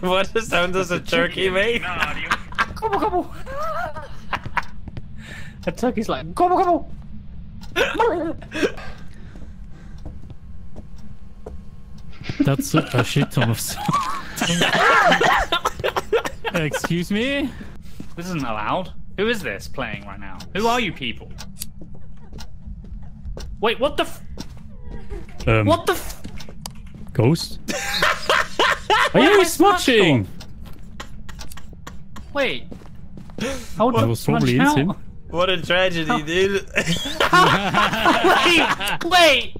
What sound does a turkey make? Gobble gobble! A turkey's like gobble gobble! That's a shit ton of sound. Excuse me? This isn't allowed. Who is this playing right now? Who are you people? Wait, what the f... what the f... Ghost? Are you smudging? Wait. How did was probably in him. What a tragedy, dude. Wait!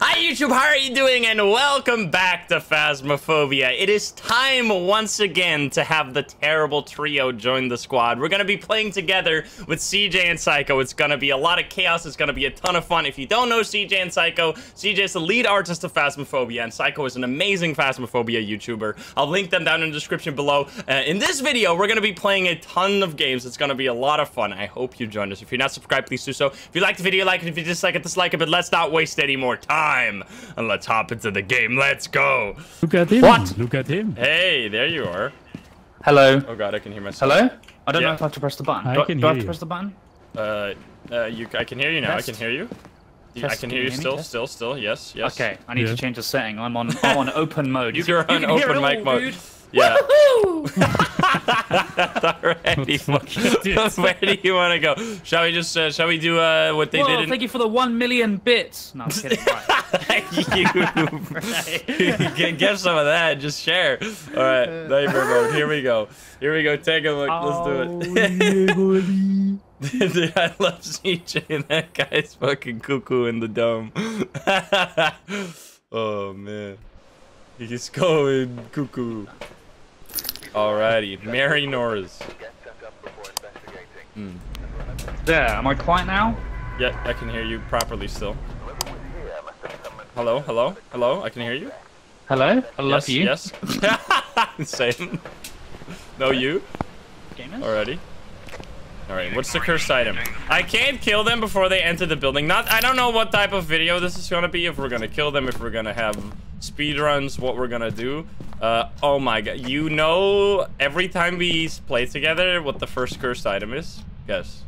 Hi YouTube, how are you doing? And welcome back to Phasmophobia. It is time once again to have the terrible trio join the squad. We're gonna be playing together with CJ and Psycho. It's gonna be a lot of chaos, it's gonna be a ton of fun. If you don't know CJ and Psycho, CJ is the lead artist of Phasmophobia and Psycho is an amazing Phasmophobia YouTuber. I'll link them down in the description below. In this video, we're gonna be playing a ton of games. It's gonna be a lot of fun. I hope you join us. If you're not subscribed, please do so. If you like the video, like it. If you dislike it, dislike it. But let's not waste any more time and let's hop into the game. Let's go. Look at him. What? Look at him. Hey, there you are. Hello. Oh god, I can hear myself. Hello. I don't know if I have to press the button. Do I have to press the button? I can hear you now. Test. I can hear you. Test. I can hear you still. Test. Still. Yes. Yes. Okay. I need to change the setting. I'm on open mode. You're on open mic mode. Yeah. That's already fucking. Where do you want to go? Shall we just shall we do what they did? Thank you for the 1,000,000 bits. No, I'm kidding. You can get some of that. Just share. All right, neighbor mode. Here we go. Here we go. Take a look. Let's do it. Dude, I love CJ. That guy's fucking cuckoo in the dome. Oh man, he's going cuckoo. Alrighty, Mary Norris. There, am I quiet now? Yeah, I can hear you properly still. Hello, hello, hello, I can hear you. Hello, I love you. Yes, yes. Same. No, you. Alrighty. Alright, what's the cursed item? I can't kill them before they enter the building. I don't know what type of video this is gonna be, if we're gonna kill them, if we're gonna have speedruns, what we're gonna do. Oh my god, you know every time we play together what the first cursed item is? Yes.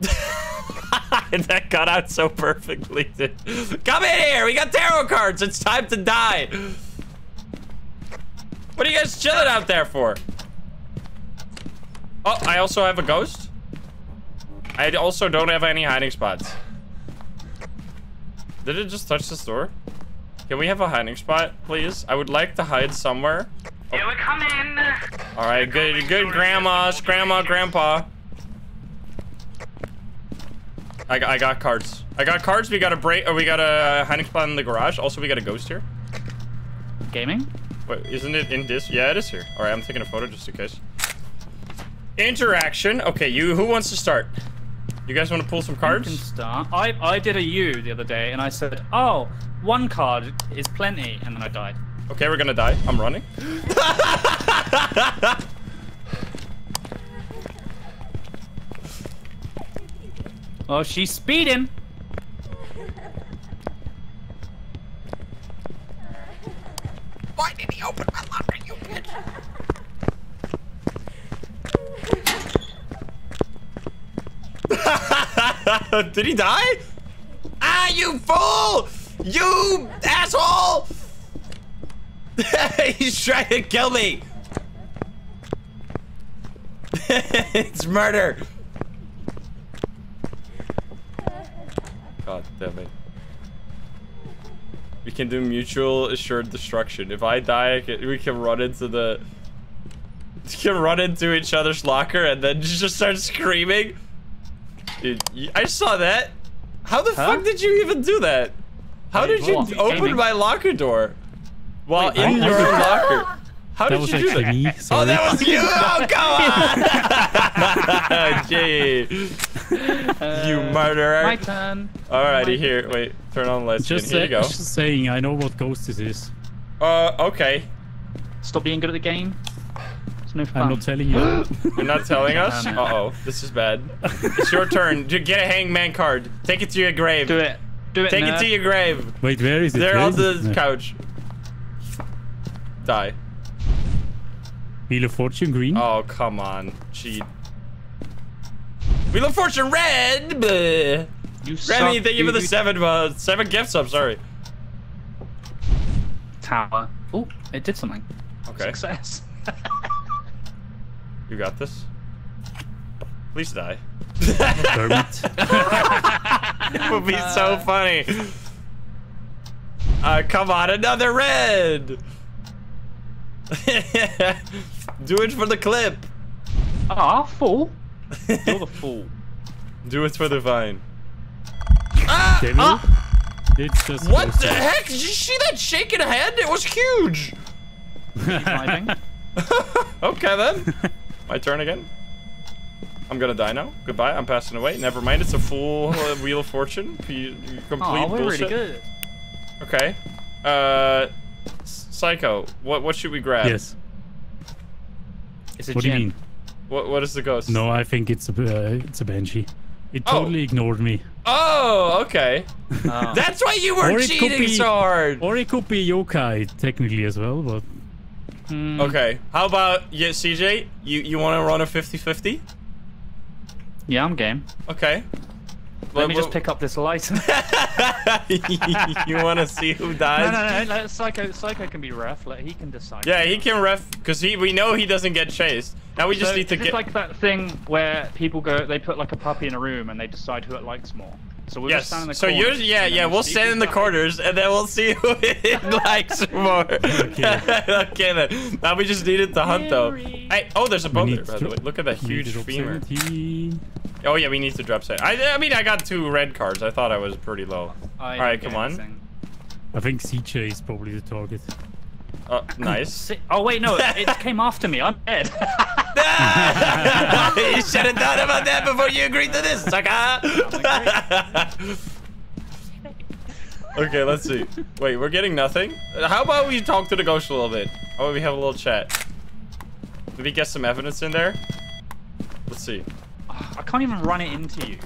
That got out so perfectly, dude. Come in here, we got tarot cards, it's time to die. What are you guys chilling out there for? Oh, I also have a ghost. I also don't have any hiding spots. Did it just touch this door? Can we have a hiding spot, please? I would like to hide somewhere. Oh. Yeah, we're coming. All right, good grandmas, grandma, grandpa. I got cards. I got cards. We got a break. Or we got a hiding spot in the garage. Also, we got a ghost here. Gaming? Wait, isn't it in this? Yeah, it is here. All right, I'm taking a photo just in case. Interaction. Okay, who wants to start? You guys want to pull some cards? You can start. I did a U the other day and I said, oh, one card is plenty, and then I died. Okay, we're gonna die. I'm running. Oh, she's speeding. Why did he open my locker, you bitch? Did he die? Ah, you fool! You asshole! He's trying to kill me. It's murder. God damn it. We can do mutual assured destruction. If I die, we can run into the... We can run into each other's locker and then just start screaming. Dude, I saw that. How the fuck did you even do that? How did you open my locker door while in your locker? How did you do that? Me, oh, that was you! Oh, come on! Gee. You murderer. My turn. Alrighty, here. Wait, turn on the lights. Here you go. Just saying, I know what ghost this is. Okay. Stop being good at the game. No, I'm not telling you. You're not telling us? Uh-oh, this is bad. It's your turn. Get a hangman card. Take it to your grave. Do it. Do it. Take it to your grave. Wait, where is it? They're on the couch. die. Wheel of Fortune green? Oh, come on. Cheat. Wheel of Fortune red! Bleh. You Remy, thank you for the 7 gift subs, sorry. Tower. Oh, it did something. Okay. Success. You got this. Please die. It would be so funny. Come on, another red. Do it for the clip. Ah, fool. You're the fool. Do it for the vine. It's just what the heck? Did you see that shaking hand? It was huge. Okay then. My turn again. I'm gonna die now. Goodbye. I'm passing away. Never mind. It's a full Wheel of Fortune. Complete we're bullshit. Really good. Okay. Psycho. What should we grab? Yes. It's a what gem. Do you mean? What is the ghost? No, I think it's a banshee. It totally ignored me. Oh, okay. Oh. That's why you were cheating so hard. Or it could be yokai technically as well, but. Mm. Okay. How about CJ? You want to run a 50-50? Yeah, I'm game. Okay. Let me just pick up this light. You want to see who dies? No. Psycho can be ref. Like, he can decide. Yeah, he can ref because we know he doesn't get chased. Now we just need to get. It's like that thing where people go. They put like a puppy in a room and they decide who it likes more. So we'll just stand in the corners. So we'll stand in the corners and then we'll see who it likes more. Okay then. Now we just needed to hunt though. Hey, there's a boat there, by the way. Look at that huge femur. Oh yeah, we need to drop set. I mean, I got 2 red cards. I thought I was pretty low. All right, come on. I think CJ is probably the target. Nice. Oh wait, no, it came after me. I'm dead. You should have thought about that before you agreed to this, sucker. Okay, let's see. Wait, we're getting nothing? How about we talk to the ghost a little bit? How about we have a little chat? Maybe get some evidence in there? Let's see. I can't even run it into you.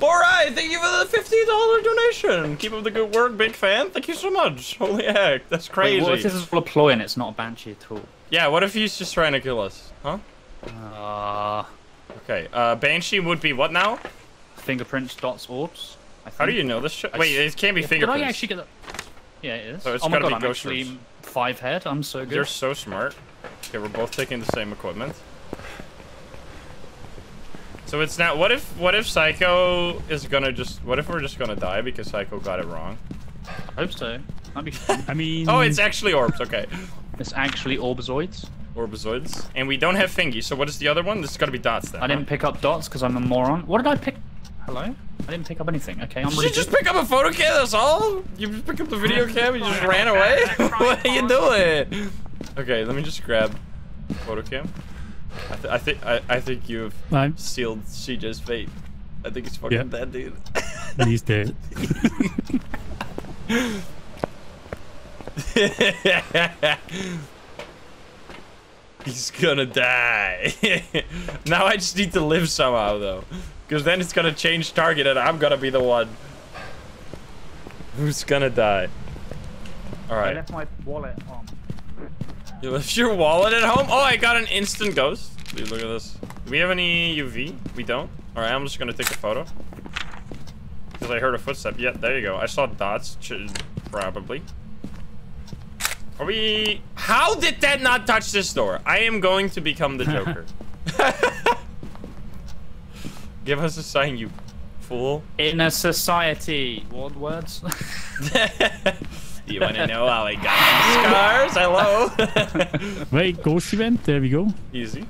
Moroi, thank you for the $50 donation. Keep up the good work, big fan. Thank you so much. Holy heck, that's crazy. Wait, what if this is all a ploy and it's not a banshee at all? Yeah, what if he's just trying to kill us? Huh? Okay, banshee would be what now? Fingerprints, dots, orbs. I think. How do you know this shit? Wait, it can't be fingerprints. Did I actually get that? Yeah, it is. So it's gotta be ghost orbs. 5 head, I'm so good. You're so smart. Okay, we're both taking the same equipment. So it's not. What if Psycho is gonna just? What if we're just gonna die because Psycho got it wrong? I hope so. That'd be fun. I mean. Oh, it's actually orbs. Okay. It's actually orbizoids. Orbizoids, and we don't have fingy. So what is the other one? This is gotta be dots then. I didn't pick up dots because I'm a moron. What did I pick? Hello? I didn't pick up anything. Okay. Did you just pick up a photo cam? That's all. You just pick up the video cam and you just ran away. What are you doing? Okay, let me just grab photo cam. I think you've sealed CJ's fate. I think he's fucking dead, dude. He's dead. He's gonna die. Now I just need to live somehow, though. Because then it's gonna change target and I'm gonna be the one who's gonna die. Alright. I left my wallet on. You left your wallet at home? Oh, I got an instant ghost. Dude, look at this. Do we have any UV? We don't. All right, I'm just going to take a photo. Because I heard a footstep. Yeah, there you go. I saw dots, probably. Are we... How did that not touch this door? I am going to become the Joker. Give us a sign, you fool. In a society. What words? You want to know how I got scars? Hello. Wait, ghost event. There we go. Easy.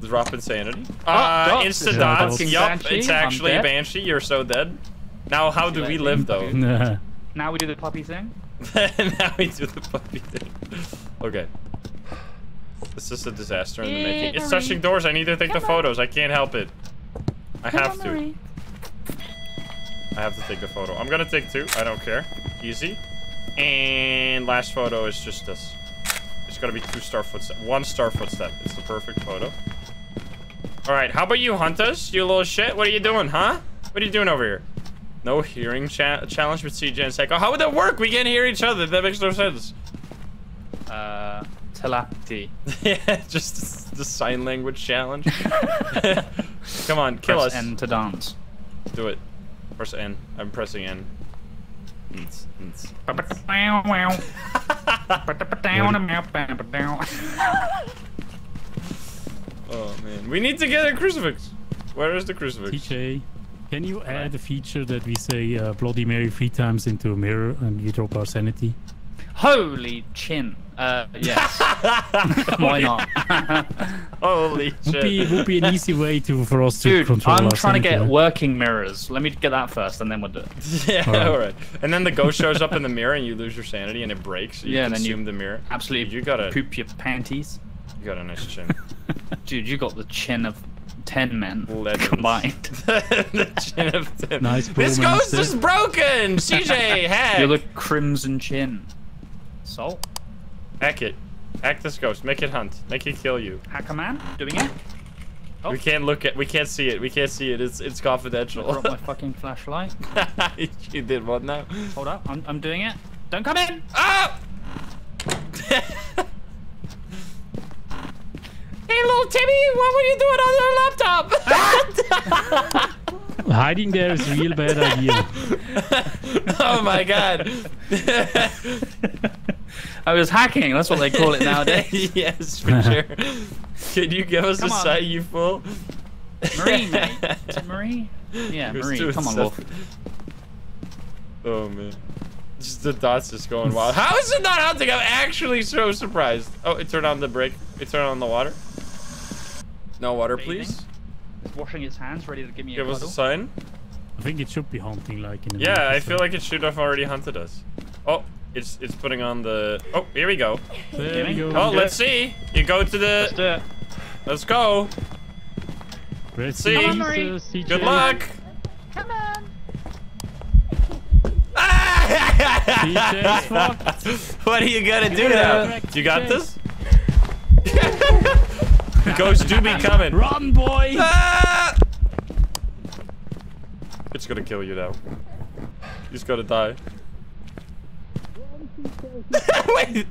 Drop insanity. Insta dots. Yup, it's actually a banshee. You're so dead. Now, how do we live though? Nah. Now we do the puppy thing. Now we do the puppy thing. Okay. This is a disaster in the making. It's touching doors. I need to take the photos. I can't help it. I have to. I have to take the photo. I'm gonna take 2. I don't care. Easy. And last photo is just this. It's gonna be 2-star footstep. 1-star footstep. It's the perfect photo. All right, how about you hunt us, you little shit? What are you doing, huh? What are you doing over here? No hearing challenge with CJ and Psycho. How would that work? We can't hear each other. That makes no sense. Telepathy. Yeah, just the sign language challenge. Come on, kill us. Press N to dance. Do it. Press N. I'm pressing N. Oh man, we need to get a crucifix. Where is the crucifix? TJ, can you add a feature that we say Bloody Mary 3 times into a mirror and we drop our sanity? Holy chin. Yes. Why not? Holy shit. Would be an easy way for us to control I'm trying to get working mirrors. Let me get that first and then we'll do it. Yeah, alright. And then the ghost shows up in the mirror and you lose your sanity and it breaks. So you consume the mirror. Absolutely. You gotta poop your panties. You got a nice chin. Dude, you got the chin of 10 men Legends. Combined. The chin of 10. Nice. This ghost is broken! CJ, hack! You look crimson chin. Salt? Hack it. Hack this ghost. Make it hunt. Make it kill you. Hack a man? Doing it? Oh. We can't look at. We can't see it. We can't see it. It's confidential. I dropped my fucking flashlight. You did what now? Hold up. I'm doing it. Don't come in. Oh! Hey, little Timmy, what were you doing on your laptop? Hiding there is a real bad idea. Oh my god. I was hacking, that's what they call it nowadays. Yes, for sure. Can you give us a sight, you fool? Marie, mate. Is it Marie? Yeah, Marie. Come on, Wolf. Oh, man. Just the dots just going wild. How is it not hunting? I'm actually so surprised. Oh, it turned on the brake. It turned on the water. No water, please. It's washing its hands, ready to give me a cuddle. Give us a sign. I think it should be hunting, like, in a minute or so. I feel like it should have already hunted us. Oh. It's putting on the... Oh, here we go. There we go. Oh, let's see. You go to the... Let's go. Let's see. Good luck. Come on. What are you gonna do now? You got this? Ghosts do be coming. Run, boy. Ah! It's gonna kill you now. You just gotta die. Wait,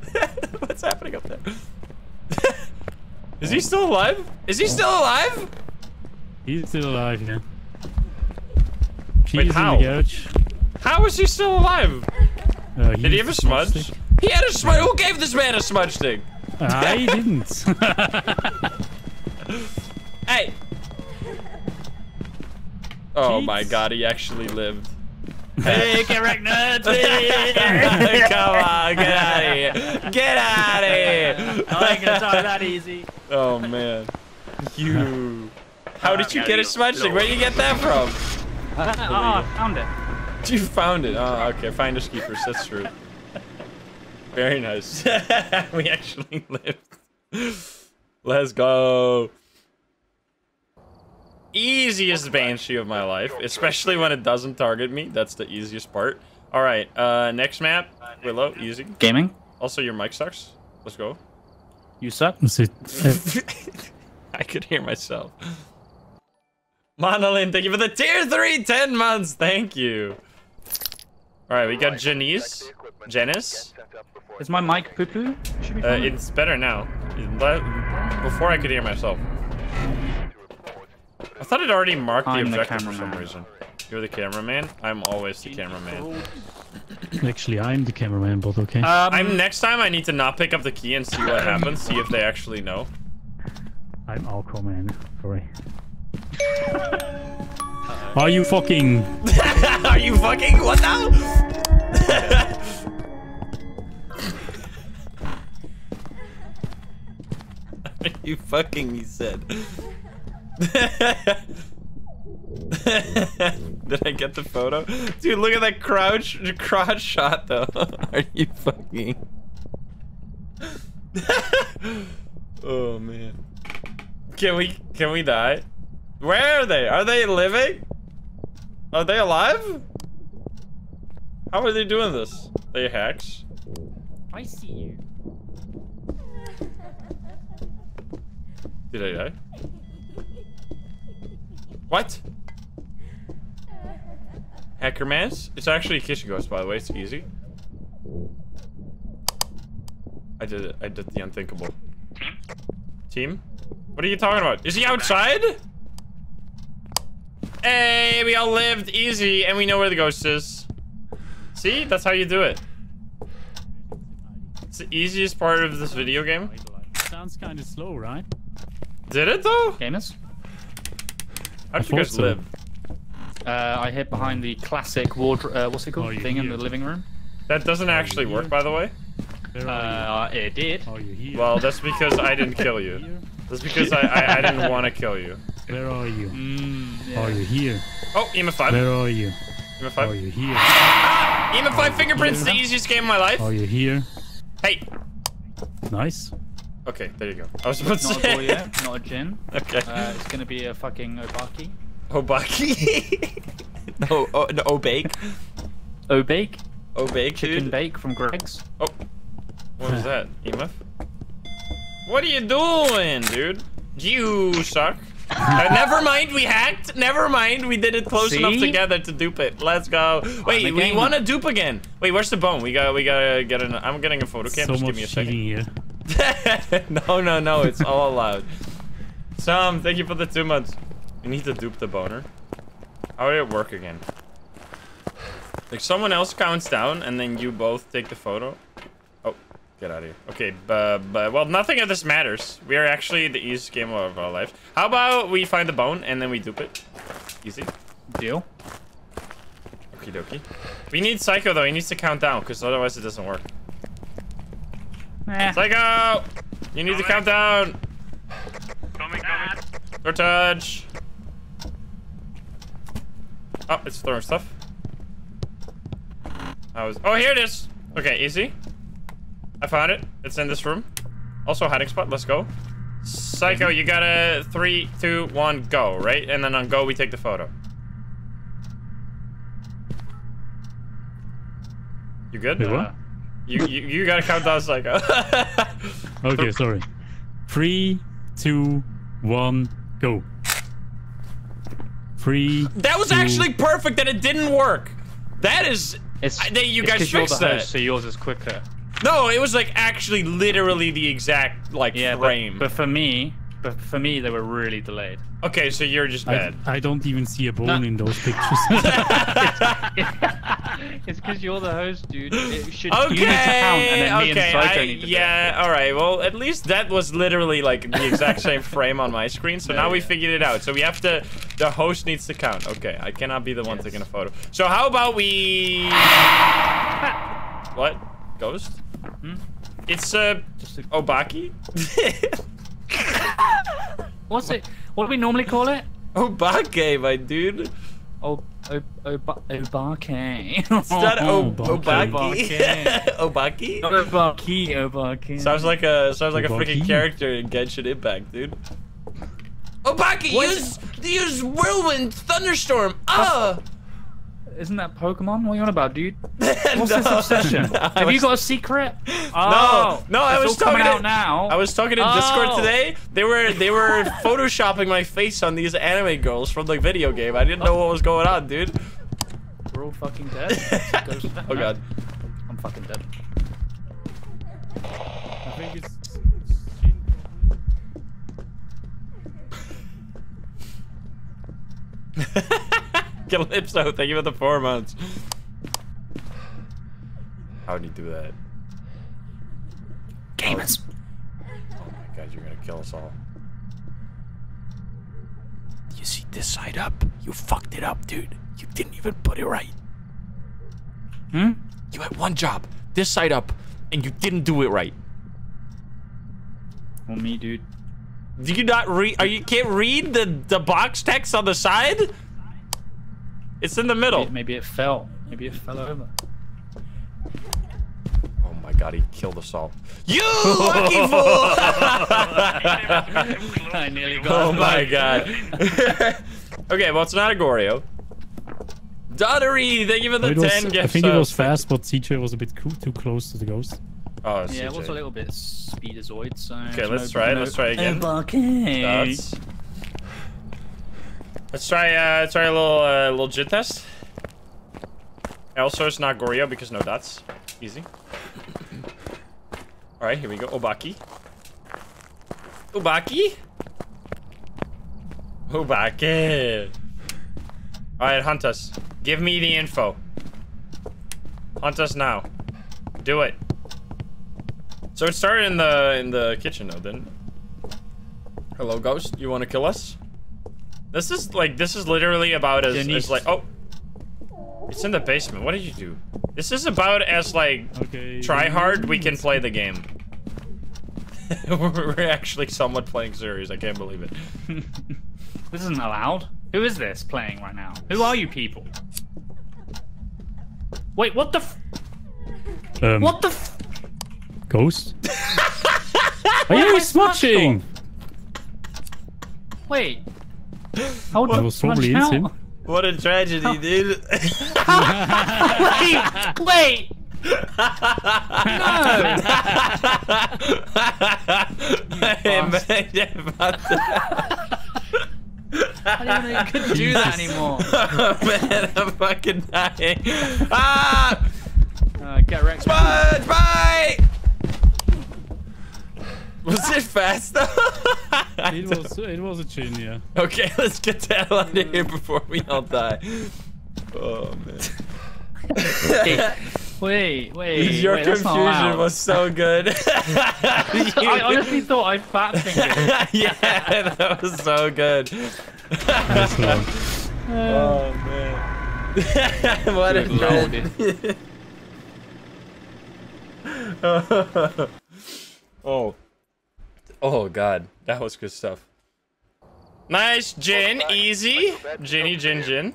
what's happening up there? Is he still alive? Is he still alive? He's still alive, yeah. Wait, how? In the garage. How is he still alive? Did he have a smudge? He had a smudge. Who gave this man a smudge thing? I didn't. Hey. Oh my god, he actually lived. Hey, Arachnids! Come on, get out of here! Get out of here! I ain't gonna talk that easy. Oh man, you! How did you get a smudge stick? Where did you get that from? I found it. You found it. Oh, okay. Finders keepers. That's true. Very nice. We actually lived. Let's go. Easiest banshee of my life, especially when it doesn't target me. That's the easiest part. All right, next map. Willow, easy. Gaming. Also, your mic sucks. Let's go. You suck. I could hear myself. Monolin, thank you for the tier 3, 10 months. Thank you. All right, we got Janice. Janice. Is my mic poo poo? It's better now. Before I could hear myself. I thought it already marked the objective for some reason. You're the cameraman? I'm always the cameraman. Actually, I'm the cameraman, but okay. Next time I need to not pick up the key and see what happens, see if they actually know. I'm Alco, man. Sorry. Are you fucking... Are you fucking? What now? Are you fucking, he said. Did I get the photo? Dude, look at that crotch shot though. Are you fucking? Oh man. Can we die? Where are they? Are they living? Are they alive? How are they doing this? They hacks. I see you. Did I die? What? Heckerman's. It's actually a kitchen ghost, by the way. It's easy. I did it. I did the unthinkable. Team? What are you talking about? Is he outside? Hey, we all lived easy, and we know where the ghost is. See? That's how you do it. It's the easiest part of this video game. Sounds kind of slow, right? Did it, though? Gamers? How did you guys live? I hid behind the classic wardrobe, what's it called? Thing in the living room. That doesn't actually work, by the way. It did. Well, that's because I didn't kill you. That's because I didn't want to kill you. Where are you? Yeah. Are you here? Oh, EMF5. Where are you? EMF5. Are you here? EMF5 fingerprints, the easiest game of my life. Are you here? Hey. Nice. Okay, there you go. I was about to say. Not a boy yet, not a gin. Okay. It's gonna be a fucking obaki. Obaki? No, oh, no, obake. Obake? Obake, chicken bake from Greg's. Oh. What was that, EMF? What are you doing, dude? You suck. Never mind, we hacked. Never mind, we did it close enough together to dupe it. Let's go. Wait, we want to dupe again. Wait, where's the bone? We gotta get an. I'm getting a photo cam. Just give me a second. Here. No, no, no. It's all allowed. Sam, thank you for the 2 months. We need to dupe the boner. How did it work again? Like someone else counts down and then you both take the photo. Oh, get out of here. Okay, but well, nothing of this matters. We are actually the easiest game of our life. How about we find the bone and then we dupe it? Easy. Deal. Okie dokie. We need Psycho though. He needs to count down because otherwise it doesn't work. Psycho! You need to count down! Coming, coming. Door touch! Oh, it's throwing stuff. Oh, here it is! Okay, easy. I found it. It's in this room. Also, hiding spot. Let's go. Psycho, you gotta 3, 2, 1, go, right? And then on go, we take the photo. You good? Wait, what? You gotta count down, Psycho. Okay, sorry. 3, 2, 1, go. 3. That was actually perfect that it didn't work. That is. You guys fixed that. Host, so yours is quicker. No, it was like actually literally the exact like frame. But for me, they were really delayed. Okay, so you're just bad. I don't even see a bone in those pictures. It's because you're the host, dude. It should, you need to count, and then me and Psycho need to do it. All right. Well, at least that was literally like the exact same frame on my screen. So now we figured it out. So we have to. The host needs to count. Okay, I cannot be the one taking a photo. So how about we? What? Ghost? Hmm? It's obaki. What's it? What do we normally call it? Obake, my dude. Obake. Is that obaki? Obaki? Obaki. Obaki. Sounds like a freaking character in Genshin Impact, dude. Obaki, use whirlwind thunderstorm. Ah. Isn't that Pokemon? What are you on about, dude? What's this obsession? Have you got a secret? Oh, no, I was talking out now. I was talking in Discord today. They were photoshopping my face on these anime girls from the video game. I didn't know what was going on, dude. We're all fucking dead. Oh god, I'm fucking dead. I think it's. Calypso, thank you for the 4 months. How did he do that? Gamers. Oh my god, you're gonna kill us all. You see this side up? You fucked it up, dude. You didn't even put it right. Hmm? You had one job, this side up, and you didn't do it right. Oh me, dude. Do you not read? You can't read the box text on the side? It's in the middle. Maybe it fell. Maybe it fell over. Oh my god, he killed us all. You lucky fool! I nearly got him. Oh my god. Okay, well, it's not a Goryeo. Dottery, thank you for the 10 gifts. I think it was fast, but CJ was a bit too close to the ghost. Oh, yeah, CJ. It was a little bit speedazoid, so... Okay, let's try again. Let's try a little jit test. Also, it's not Goryo because no dots. Easy. Alright, here we go. Obaki. Obaki? Obaki. Alright, hunt us. Give me the info. Hunt us now. Do it. So it started in the kitchen though, didn't it? Hello, ghost. You want to kill us? This is literally about as like, oh, it's in the basement. What did you do? This is about as like, okay, try hard. We can play the game. We're actually somewhat playing serious. I can't believe it. This isn't allowed. Who is this playing right now? Who are you people? Wait, what the? What the? Ghost? Are you smudging? Wait. How did I was probably him. What a tragedy, dude. Wait! No! I couldn't do that anymore. Oh, man, I'm fucking dying. Ah! Get wrecked. Smudge, bye! Was it fast though? it was a chin, yeah. Okay, let's get the hell out of here before we all die. Oh man. wait. Your confusion was so good. I honestly thought I fat fingered. Yeah, that was so good. That's not... Oh man. What a loaded. Oh god, that was good stuff. Nice, Jin, easy. Jinny, Jin.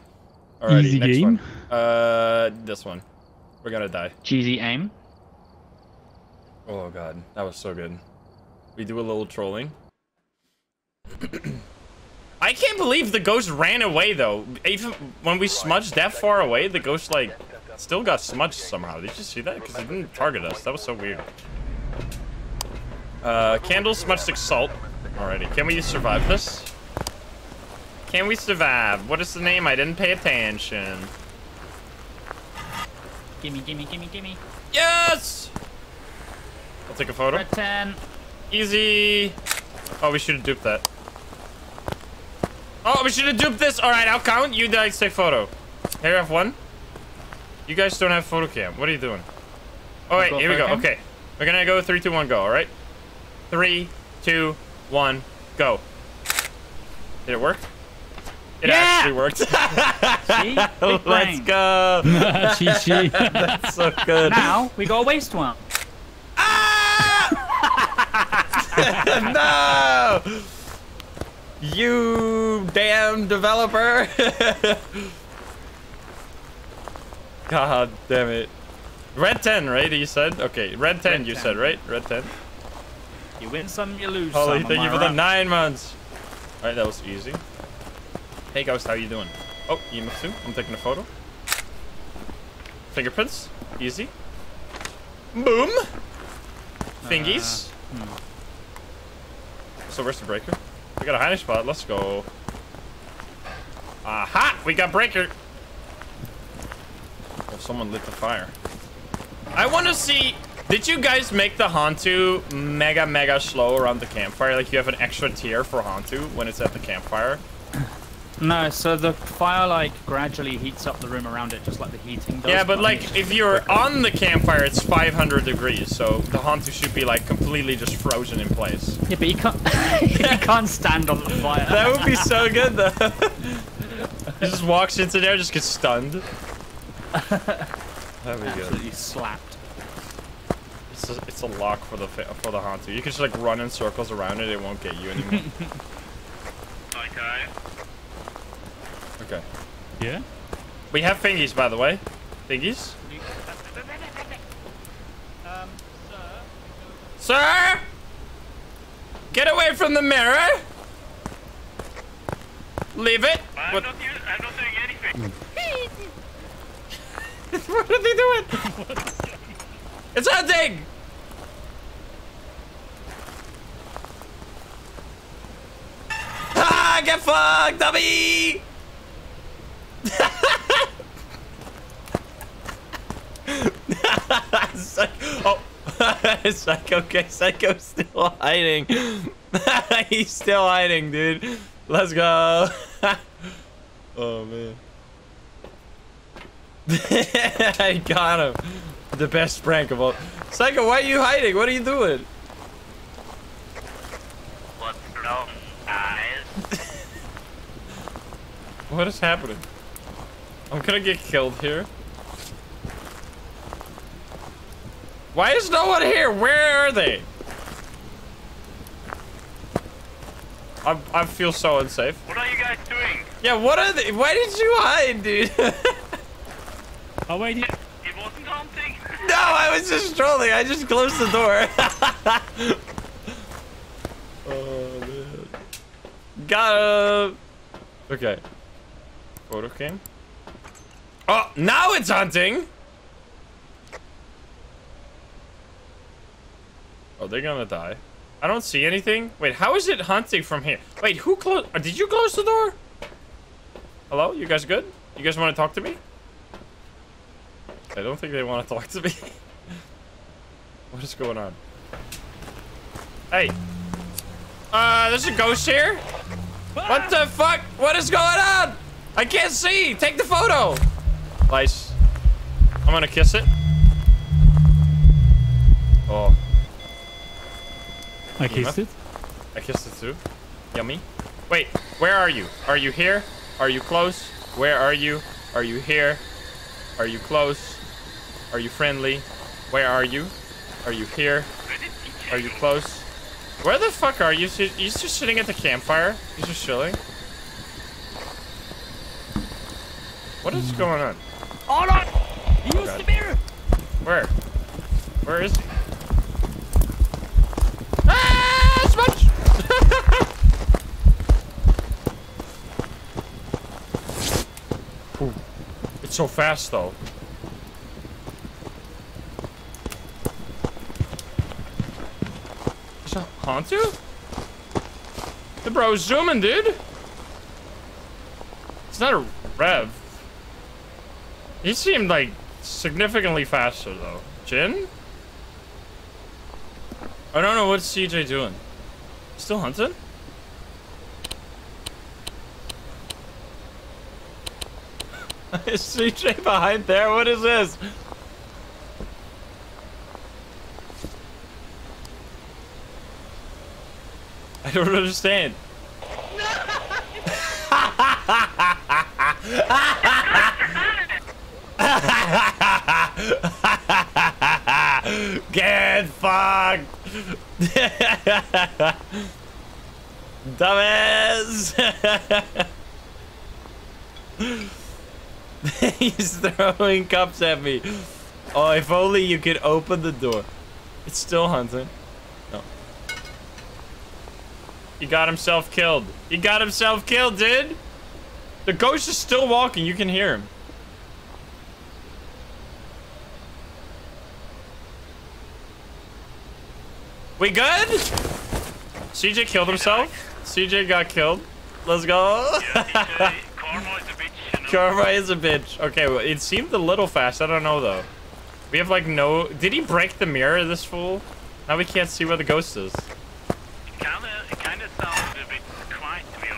Alrighty, easy next game. One. This one. We're gonna die. Cheesy aim. Oh god, that was so good. We do a little trolling. I can't believe the ghost ran away though. Even when we smudged that far away, the ghost like still got smudged somehow. Did you see that? Because it didn't target us. That was so weird. Candles, smudge sticks, salt. Alrighty, can we survive this? Can we survive? What is the name? I didn't pay attention. Gimme. Yes! I'll take a photo. Return. Easy. Oh, we should have duped that. Oh, we should have duped this. Alright, I'll count. You guys take photo. Here, I have one. You guys don't have photo cam. What are you doing? Oh, wait, here we go. Cam? Okay. We're gonna go 3, 2, 1, go, alright? 3, 2, 1, go. Did it work? It actually worked. Let's go. That's so good. Now we gotta waste one. Ah! No! You damn developer. God damn it. Red 10, right? You said? Okay, red 10, you said, right? Red 10. You win some, you lose some. Holy, thank you for the 9 months. Alright, that was easy. Hey, ghost, how you doing? Oh, Yimitsu, I'm taking a photo. Fingerprints, easy. Boom! Thingies. So, where's the breaker? We got a hiding spot, let's go. Aha! We got breaker! Oh, someone lit the fire. I want to see, did you guys make the Hantu mega slow around the campfire? Like you have an extra tier for Hantu when it's at the campfire? No, so the fire like gradually heats up the room around it just like the heating does. Yeah, but like if you're on the campfire, it's 500 degrees. So the Hantu should be like completely just frozen in place. Yeah, but you can't, you can't stand on the fire. That would be so good though. He just walks into there, just gets stunned. There we go. Absolutely slapped. It's a lock for the Hantu. You can just like run in circles around it. It won't get you anymore. Okay. Okay. Yeah. We have thingies, by the way. Thingies. Sir. Sir, get away from the mirror. Leave it. I'm not doing anything. What are they doing? It's hunting! Ah, get fucked, dummy! is Psycho. Okay, Psycho's still hiding. He's still hiding, dude. Let's go. Oh, man. I got him. The best prank of all. Psycho, why are you hiding? What are you doing? What's wrong, guys? What is happening? I'm gonna get killed here. Why is no one here? Where are they? I feel so unsafe. What are you guys doing? Yeah, what are they? Why did you hide, dude? Oh, wait. It wasn't haunting? No, I was just trolling. I just closed the door. Oh, man. Got him. Okay. Photo cam. Oh, now it's hunting. Oh, they're gonna die. I don't see anything. Wait, how is it hunting from here? Wait, who closed? Did you close the door? Hello? You guys good? You guys want to talk to me? I don't think they want to talk to me. What is going on? Hey. There's a ghost here? What the fuck? What is going on? I can't see. Take the photo. Nice. I'm gonna kiss it. Oh. I kissed it. I kissed it too. Yummy. Wait, where are you? Are you here? Are you close? Where are you? Are you here? Are you close? Are you friendly? Where are you? Are you here? Are you close? Where the fuck are you? He's just sitting at the campfire. He's just chilling. What is going on? Oh no! Use the mirror! Where? Where is he? Ah! Smudge! It's so fast though. Is that Hantu? The bro's zooming, dude. It's not a rev. He seemed like significantly faster though. Jin? I don't know what's CJ doing. Still hunting? Is CJ behind there? What is this? I don't understand. Get fucked! Dumbass! He's throwing cups at me. Oh, if only you could open the door. It's still hunting. No. He got himself killed. He got himself killed, dude! The ghost is still walking. You can hear him. We good? CJ killed himself. CJ got killed. Let's go. Yeah, Karma is a bitch. You know? Karma is a bitch. Okay, well, it seemed a little fast. I don't know, though. We have, like, no... Did he break the mirror, this fool? Now we can't see where the ghost is. It kinda sounded a bit quiet, to be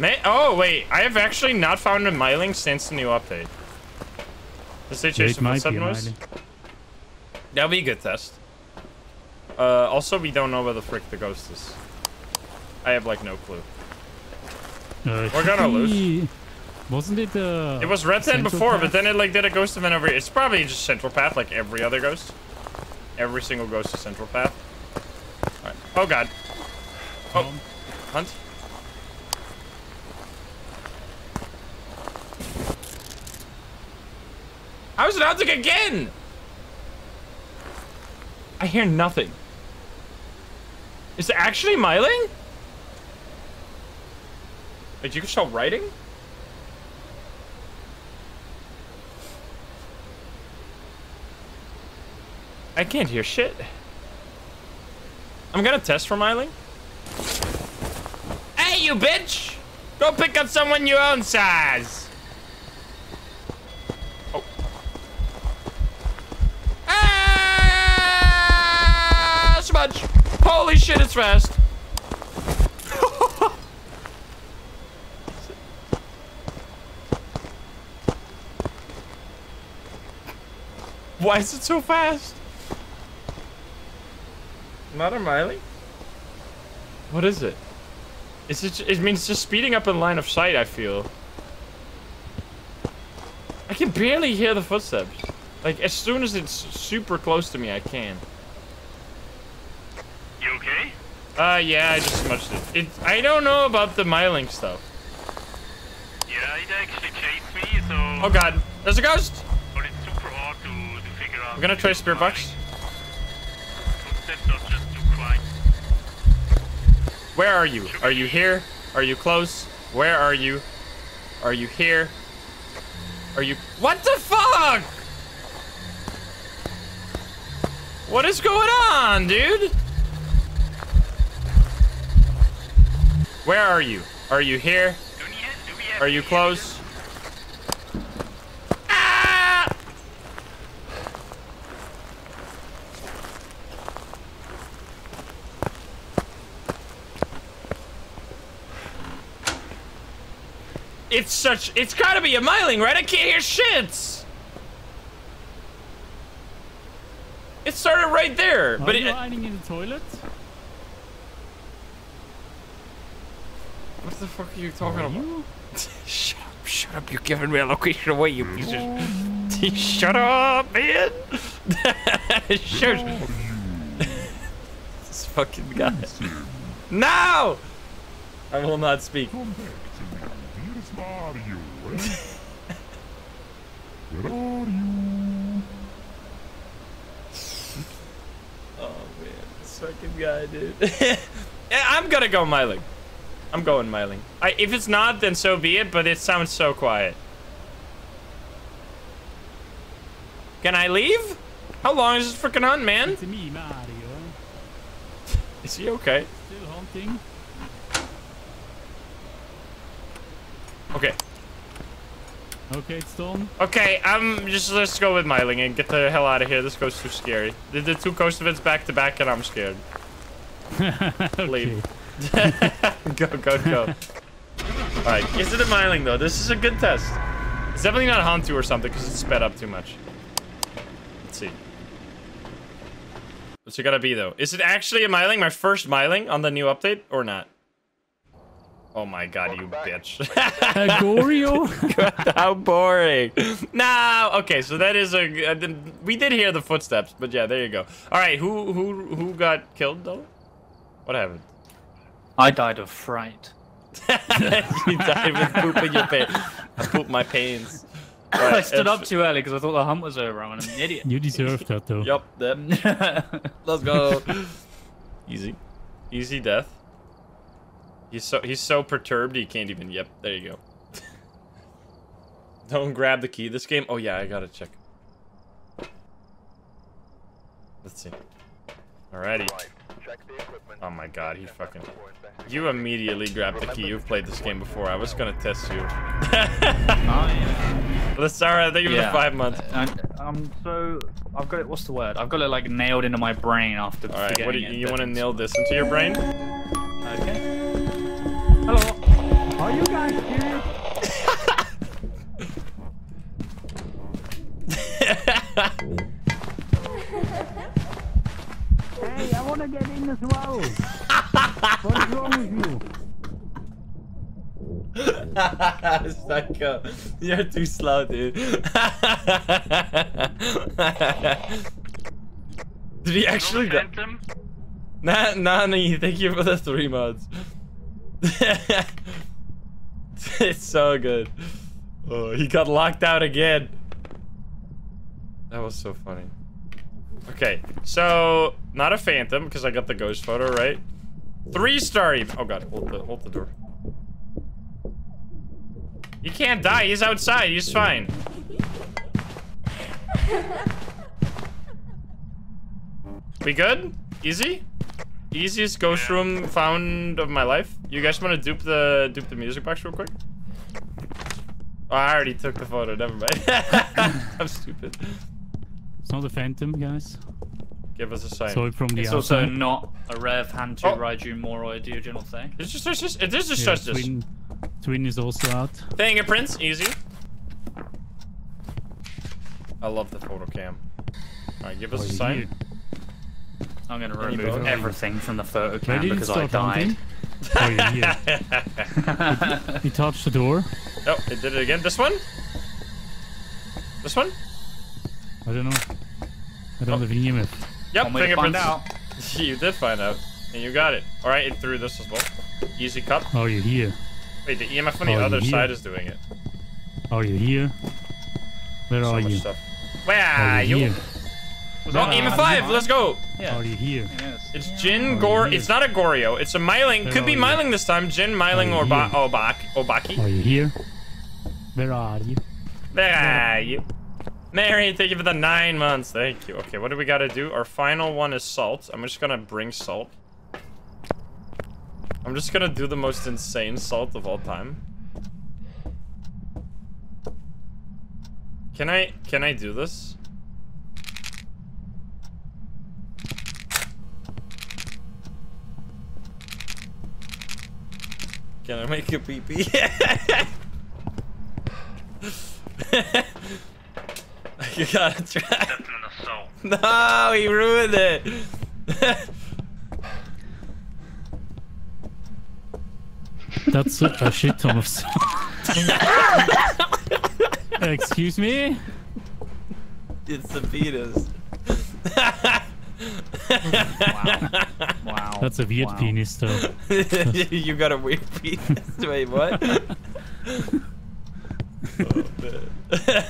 honest. Oh, wait. I have actually not found a myling since the new update. The situation with subnoise? That'll be a good test. Also, we don't know where the frick the ghost is. I have, like, no clue. We're gonna lose. Wasn't it, It was Red Dead before, but then it, like, did a ghost event over here. It's probably just Central Path, like every other ghost. Every single ghost is Central Path. Alright. Oh, God. Oh. Hunt. I was hunting again! I hear nothing. Is it actually myling? Wait, you can start writing? I can't hear shit. I'm gonna test for myling. Hey, you bitch! Go pick up someone your own size! Oh. Ah! Holy shit, it's fast. Why is it so fast? Not a Miley. What is it? It means just speeding up in line of sight, I feel. I can barely hear the footsteps. Like, as soon as it's super close to me, I can. You okay? Yeah, I just smudged it. I don't know about the miling stuff. Yeah, it actually chased me, so... Oh god, there's a ghost! But it's super hard to figure out... I'm gonna try spirit box. Footsteps are just too quiet. Where are you? Are you here? Are you close? Where are you? Are you here? Are you... What the fuck?! What is going on, dude? Where are you? Are you here? Are you close? Ah! It's gotta be a miling, right? I can't hear shit! It started right there, but it... hiding in the toilet? What the fuck are you talking about? Shut up, you're giving me a location away, you pieces. Oh. Shut up, man! Shut up. This fucking guy. No! I will not speak. Come back to me. Where are you? Fucking guy, dude. I'm gonna go miling. I'm going miling. If it's not, then so be it, but it sounds so quiet. Can I leave? How long is this freaking hunt, man? It's me, Mario. Is he okay? Still hunting. Okay. Okay, it's done. Okay, let's go with miling and get the hell out of here. This goes too scary. The two coast events back to back and I'm scared. Leave. Go. Alright, is it a miling though? This is a good test. It's definitely not Hantu or something because it's sped up too much. Let's see. What's it gotta be though? Is it actually a miling? My first miling on the new update or not? Oh my god, welcome you back. Bitch. How boring. No, okay, so that is we did hear the footsteps, but yeah, there you go. All right, who got killed though? What happened? I died of fright. You died with pooping your pants. I pooped my pants. Right, I stood up too early because I thought the hunt was over. I'm an idiot. You deserved that though. Yup, that. Let's go. Easy. Easy death. He's so perturbed he can't even. Yep, there you go. Don't grab the key this game. Oh yeah, I gotta check. Let's see. Alrighty. Oh my god, he fucking. You immediately grabbed the key. You've played this game before. I was gonna test you. Sorry, thank you for the 5 months. I've got it. What's the word? I've got it like nailed into my brain after. All right, what do you want to nail this into your brain? Okay. Hello. Are you guys here? Hey, I wanna get in as well. What is wrong with you? Psycho, you're too slow, dude. Did he actually go? Nah, Nani, thank you for the 3 months. It's so good. Oh, he got locked out again. That was so funny. Okay, so not a phantom because I got the ghost photo right. 3-star even. Oh god, hold the door. You can't die. He's outside. He's fine. We good? Easy. Easiest ghost room found of my life. You guys want to dupe the music box real quick? Oh, I already took the photo. Never mind. I'm stupid. It's not a phantom, guys. Give us a sign. So from the outside. Also not a Rev, Hantu, Raiju, Moroi, Deogen, or Thaye. It's just Twin is also out. Fingerprints, easy. I love the photo cam. Alright, give us a sign. I'm gonna remove everything from the photo cam because I died. Oh, yeah. He touched the door. Oh, it did it again. This one? This one? I don't know. I don't have an EMF. Yep, fingerprints. You did find out. And you got it. Alright, it threw this as well. Easy cup. Oh, you're here. Wait, the EMF on the other side is doing it. Oh, you're here. Where are you? Where are you? Not EMF 5, let's go! Yeah. Are you here? Yes. It's Jin, Gore. It's not a Goryo, it's a Myling. Could be Myling this time. Jin, Myling, or Obaki. Are you here? Where are you? Where are you? Mary, thank you for the 9 months. Thank you. Okay, what do we gotta do? Our final one is salt. I'm just gonna bring salt. I'm just gonna do the most insane salt of all time. Can I do this? Can I make you pee pee? You gotta try. No, he ruined it. That's a shit ton of salt. Excuse me? It's the penis. Wow. Wow. That's a weird penis, though. You got a weird penis. Wait, what?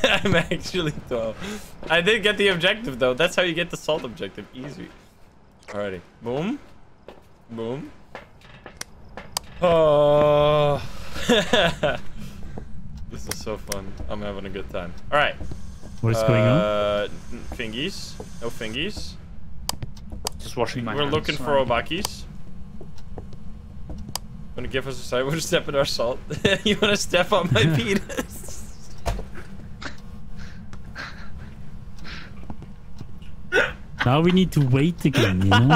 I'm actually 12. I did get the objective though. That's how you get the salt objective. Easy. Alrighty. Boom. Boom. Oh. This is so fun. I'm having a good time. Alright. What is going on? Fingies. No fingies. Just washing my hands. We're looking for Obakis. Wanna give us a sign? We're stepping our salt. You wanna step on my penis? Now we need to wait again, you know?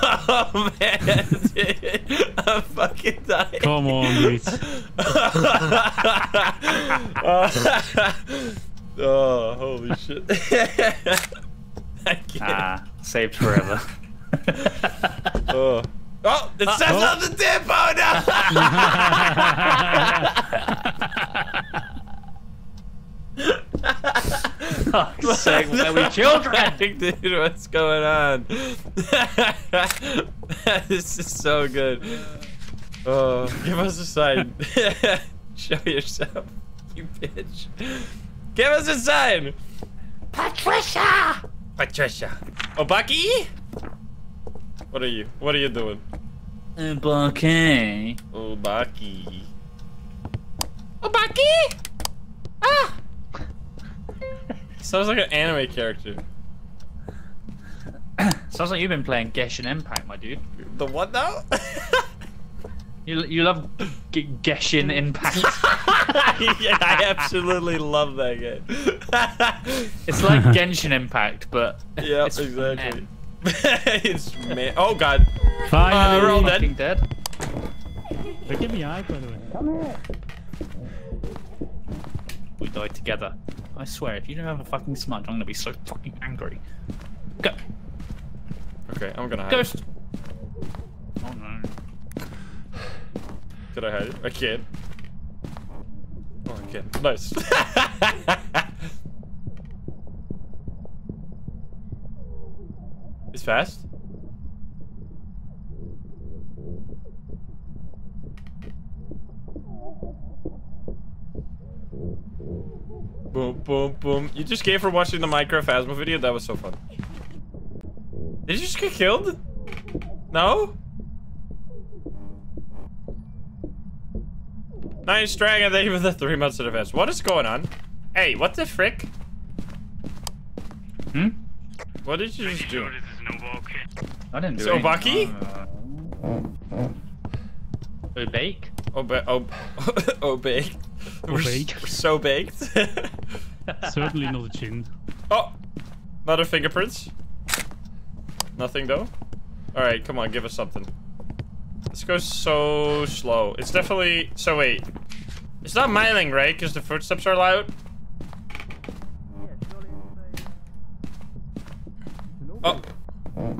Oh man, dude. I'm fucking dying. Come on, mate. Oh, holy shit. I can't. Saved forever. Oh, it says on the tip! Oh no! Fuck's sake, were we children? Dude, what's going on? This is so good. Oh, give us a sign. Show yourself, you bitch. Give us a sign! Patricia! Patricia. Obaki? What are you? What are you doing? Obaki. Obaki. Obaki? Ah! Sounds like an anime character. Sounds like you've been playing Genshin Impact, my dude. The what now? You love Genshin Impact. Yeah, I absolutely love that game. It's like Genshin Impact, but yeah, exactly. It's man. Oh god. Finally, we're all dead. Look at me, by the way. Come here. We died together. I swear, if you don't have a fucking smudge, I'm gonna be so fucking angry. Go. Okay, I'm gonna hide. Ghost. Oh no. Did I hide it? I can't. Oh, I can't. Nice. It's fast. Boom, boom, boom. You just came from watching the Minecraft Phasmo video? That was so fun. Did you just get killed? No? Nice dragon, thank you for the 3 months in advance. What is going on? Hey, what the frick? Hmm? What did you just do? I didn't do it. Obaki? Obake? Obake. We're so baked. Certainly not a chin. Oh! Not a fingerprints. Nothing though? Alright, come on, give us something. This goes so slow. It's definitely... So wait. It's not miling, right? Because the footsteps are loud? Oh.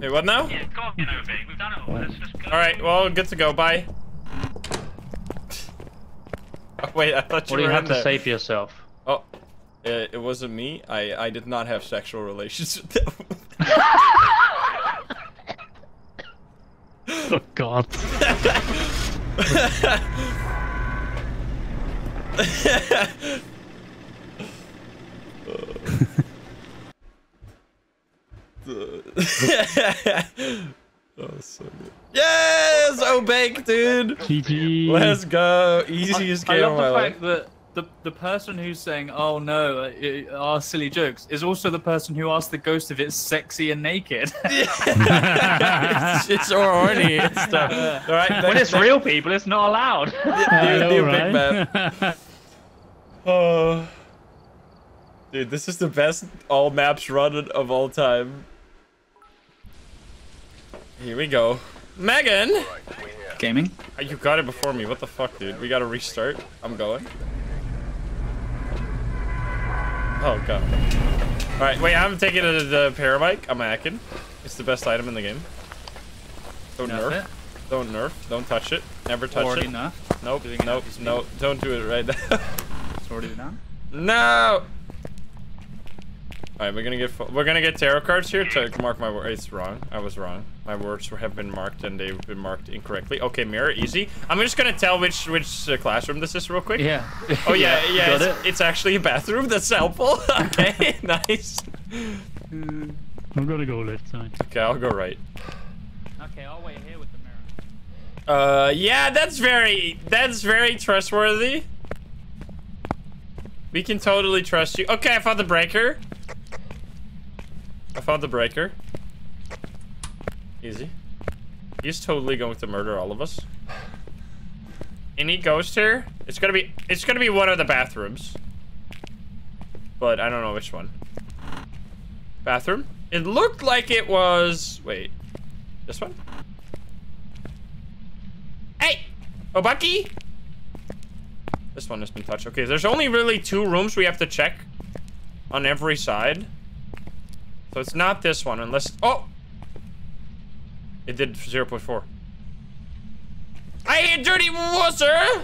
Hey, what now? Yeah, come on, get over it. We've done it all. Let's just go. Alright, well, good to go. Bye. Oh, wait, I thought you were in there. What do you have to say for yourself? Oh. It wasn't me. I did not have sexual relations with them. Oh, God. That was so good. Yes! Oh, bank, dude! GG. Let's go. Easiest game of my life. That the person who's saying, oh no, our silly jokes, is also the person who asked the ghost if it's sexy and naked. Yeah. it's so horny and stuff. Yeah. All right, when it's real people, it's not allowed. Dude, big map. Oh. Dude, this is the best all maps run of all time. Here we go. Megan! Right, gaming? Oh, you got it before me. What the fuck, dude? We gotta restart. I'm going. Oh god. Alright, wait, I'm taking the paramic. I'm hacking. It's the best item in the game. Don't nerf. Don't nerf. Don't touch it. Never touch it. Enough. Nope. Nope. Nope. Don't do it right now. It's already done. No! Alright, we're gonna get tarot cards here to mark my words. It's wrong. I was wrong. My words have been marked and they've been marked incorrectly. Okay, mirror, easy. I'm just gonna tell which classroom this is real quick. Yeah. Oh yeah, yeah. It's actually a bathroom. That's helpful. Okay, nice. I'm gonna go left side. Okay, I'll go right. Okay, I'll wait here with the mirror. Yeah, that's very trustworthy. We can totally trust you. Okay, I found the breaker. I found the breaker. Easy. He's totally going to murder all of us. Any ghost here? It's gonna be one of the bathrooms. But I don't know which one. Bathroom? It looked like it was... Wait. This one? Hey! Oh, Bucky! This one has been touched. Okay, there's only really two rooms we have to check on every side. So it's not this one unless... Oh! It did 0.4. I hear dirty water!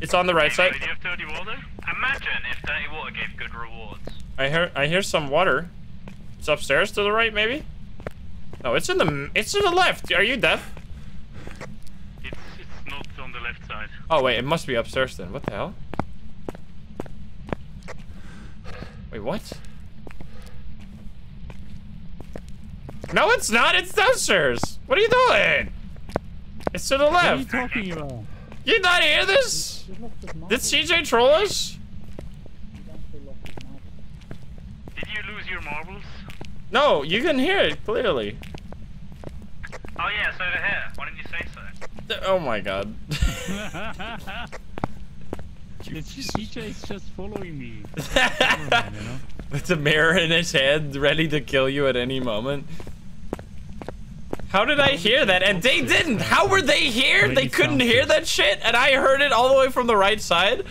It's on the right side. Did you have dirty water? Imagine if dirty water gave good rewards. I hear some water. It's upstairs to the right, maybe? No, it's to the left. Are you deaf? It's not on the left side. Oh, wait. It must be upstairs then. What the hell? Wait, what? No, it's not. It's downstairs. What are you doing? It's to the left. What are you talking about? You not hear this? Did CJ troll us? Did you lose your marbles? No, you can hear it clearly. Oh, yeah, it's over here. Why didn't you say so? Oh, my God. CJ's just following me. With the mirror in his head, ready to kill you at any moment. How did I hear that? And they didn't! How were they here? They couldn't hear that shit? And I heard it all the way from the right side?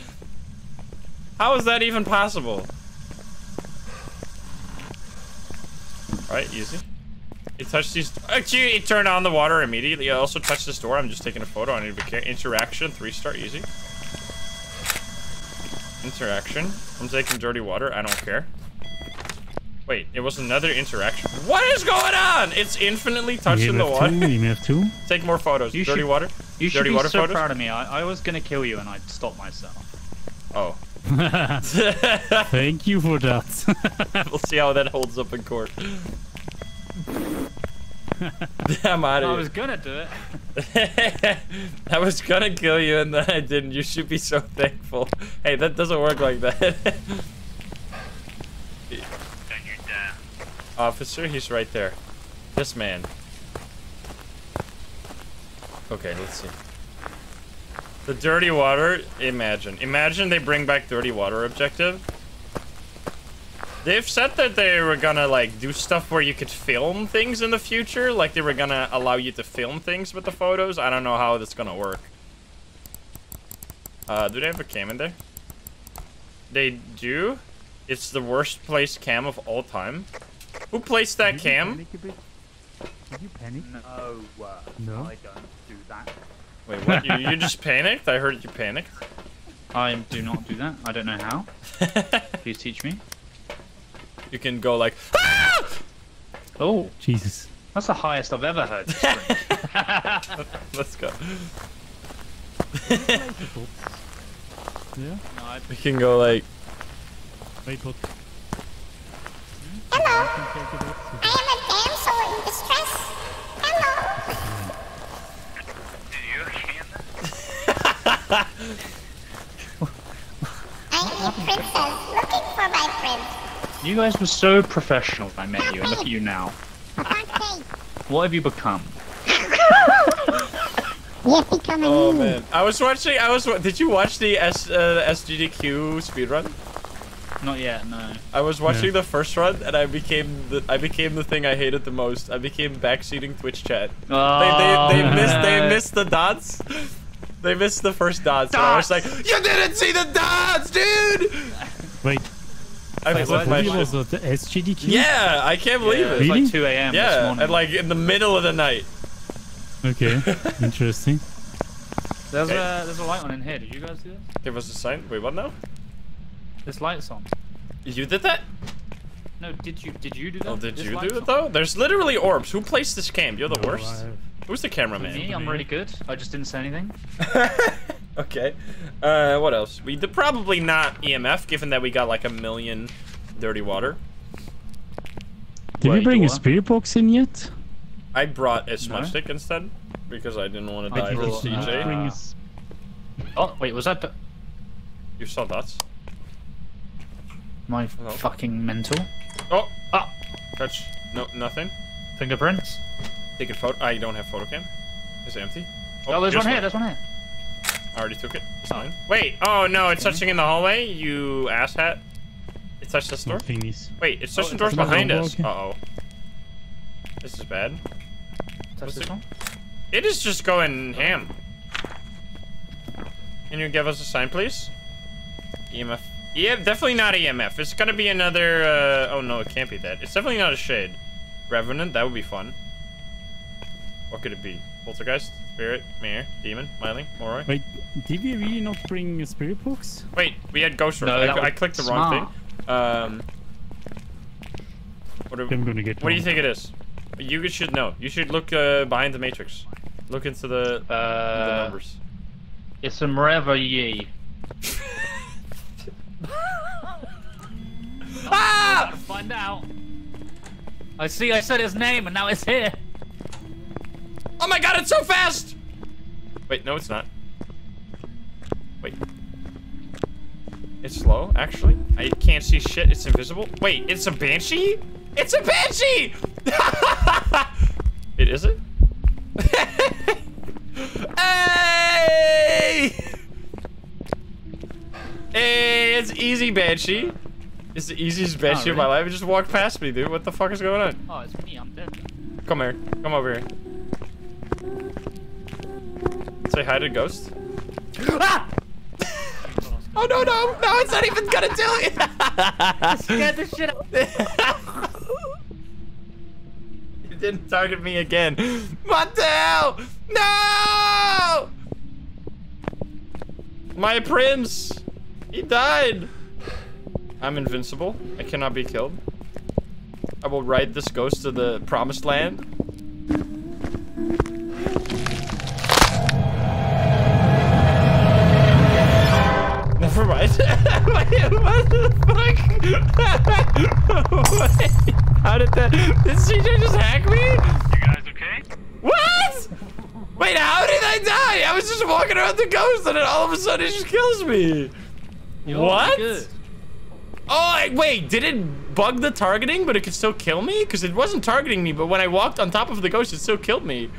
How is that even possible? Alright, easy. It touched these... Actually, it turned on the water immediately. I also touched this door. I'm just taking a photo. I need to... Interaction, 3-star, easy. Interaction. I'm taking dirty water. I don't care. Wait, it was another interaction. What is going on? It's infinitely touching the water. You have two. Take more photos. You dirty should, water. You dirty should be water so photos. Proud of me. I was gonna kill you and I stopped myself. Oh. Thank you for that. We'll see how that holds up in court. I'm out of here. I was gonna do it. I was gonna kill you and then I didn't. You should be so thankful. Hey, that doesn't work like that. Officer, he's right there. This man. Okay, let's see. The dirty water, imagine. Imagine they bring back dirty water objective. They've said that they were gonna, like, do stuff where you could film things in the future. Like, they were gonna allow you to film things with the photos. I don't know how that's gonna work. Do they have a cam in there? They do. It's the worst placed cam of all time. Who placed that cam? Did you panic? No, no, I don't do that. Wait, what? You just panicked? I heard you panicked. I do not do that. I don't know how. Please teach me. You can go like, ah! Oh, Jesus. That's the highest I've ever heard. Let's go. Yeah. We can go like. Hello. I am a damsel in distress. Hello. Did you hear that? I am a princess looking for my friend. You guys were so professional when I met you, and look at you now. What have you become? Yes, become a meme. Oh man, I was. Did you watch the SGDQ speedrun? Not yet, no. I was watching the first run, and I became the thing I hated the most. I became backseating Twitch chat. Oh, they missed the dots. They missed the first dots. And I was like, you didn't see the dots, dude. Wait. Wait, what was the SGDQ? Yeah, I can't believe it. Really? It was like 2 a.m. Yeah, this morning. And like in the middle of the night. Okay, interesting. There's a light on in here. Did you guys do this? There was a sign. Wait, what now? This light's on. You did that? No, did you do that? Oh, did you do it though? There's literally orbs. Who placed this cam? You're the worst. Who's the cameraman? Me, I'm really good. I just didn't say anything. Okay. What else? We did probably not EMF, given that we got like 1 million dirty water. Did we bring a spirit box in yet? I brought a smudge stick instead, because I didn't want to die with CJ. Oh, wait, was that the... You saw dots? My fucking mental. Oh! Ah! Touch. No, nothing. Fingerprints. Take a photo. I don't have photo cam. It's empty. Oh, there's one here, there's one here. I already took it. It's fine. Wait, oh no, it's touching in the hallway, you asshat. It touched this door? Wait, it's touching doors behind us. Uh-oh. This is bad. Touch this one? It is just going ham. Can you give us a sign, please? EMF. Yeah, definitely not EMF. It's gonna be another, oh no, it can't be that. It's definitely not a shade. Revenant, that would be fun. What could it be? Poltergeist, Spirit, Mirror, Demon, Myling, Moroi. Wait, did we really not bring a Spirit Box? Wait, we had Ghost Room. No, I clicked the wrong thing. What do you think it is? You should know. You should look behind the matrix. Look into the numbers. It's a Merevye. Ah! Gotta find out. I see. I said his name, and now it's here. Oh my God! It's so fast. Wait, no, it's not. Wait. It's slow, actually. I can't see shit. It's invisible. Wait, it's a banshee. It's a banshee. It is it? Hey! Hey, it's easy banshee. It's the easiest banshee of my life. It just walked past me, dude. What the fuck is going on? Oh, it's me. I'm dead. Come here. Come over here. Say hi to the ghost. Ah! Oh, no, no. No, it's not even gonna do it. I scared the shit out of It didn't target me again. What the hell? No! My prince. He died. I'm invincible. I cannot be killed. I will ride this ghost to the promised land. Never mind. Wait, what the fuck? Wait, how did that? Did CJ just hack me? You guys okay? What? Wait, how did I die? I was just walking around the ghost and then all of a sudden it just kills me. Yo, what? Oh, wait, did it bug the targeting, but it could still kill me? Because it wasn't targeting me, but when I walked on top of the ghost, it still killed me.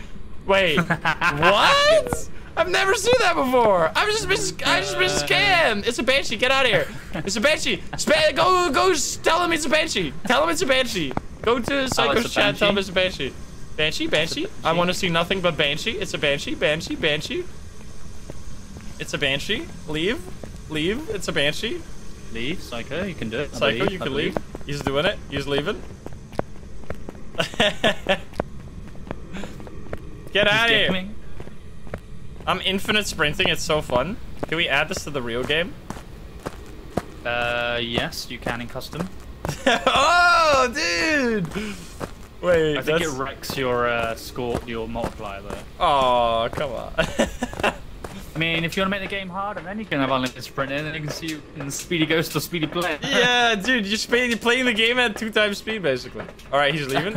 Wait, what? I've never seen that before. I've just been scammed. It's a banshee. Get out of here. It's a banshee. Go tell him it's a banshee. Tell him it's a banshee. Go to Psycho's chat. Tell him it's a banshee. Banshee, banshee. I want to see nothing but banshee. It's a banshee. Banshee, banshee. It's a banshee. Leave. Leave. It's a banshee. Leave. Psycho, you can do it. Psycho, you can leave. He's doing it. He's leaving. Get out of here. I'm infinite sprinting, it's so fun. Can we add this to the real game? Yes, you can in custom. Oh, dude! Wait, I think it wrecks your multiplier there. Oh, come on. I mean, if you want to make the game harder, then you can have unlimited sprinting, and then you can see you can speedy ghost to speedy play. Yeah, dude, you're playing the game at 2x speed, basically. Alright, he's leaving.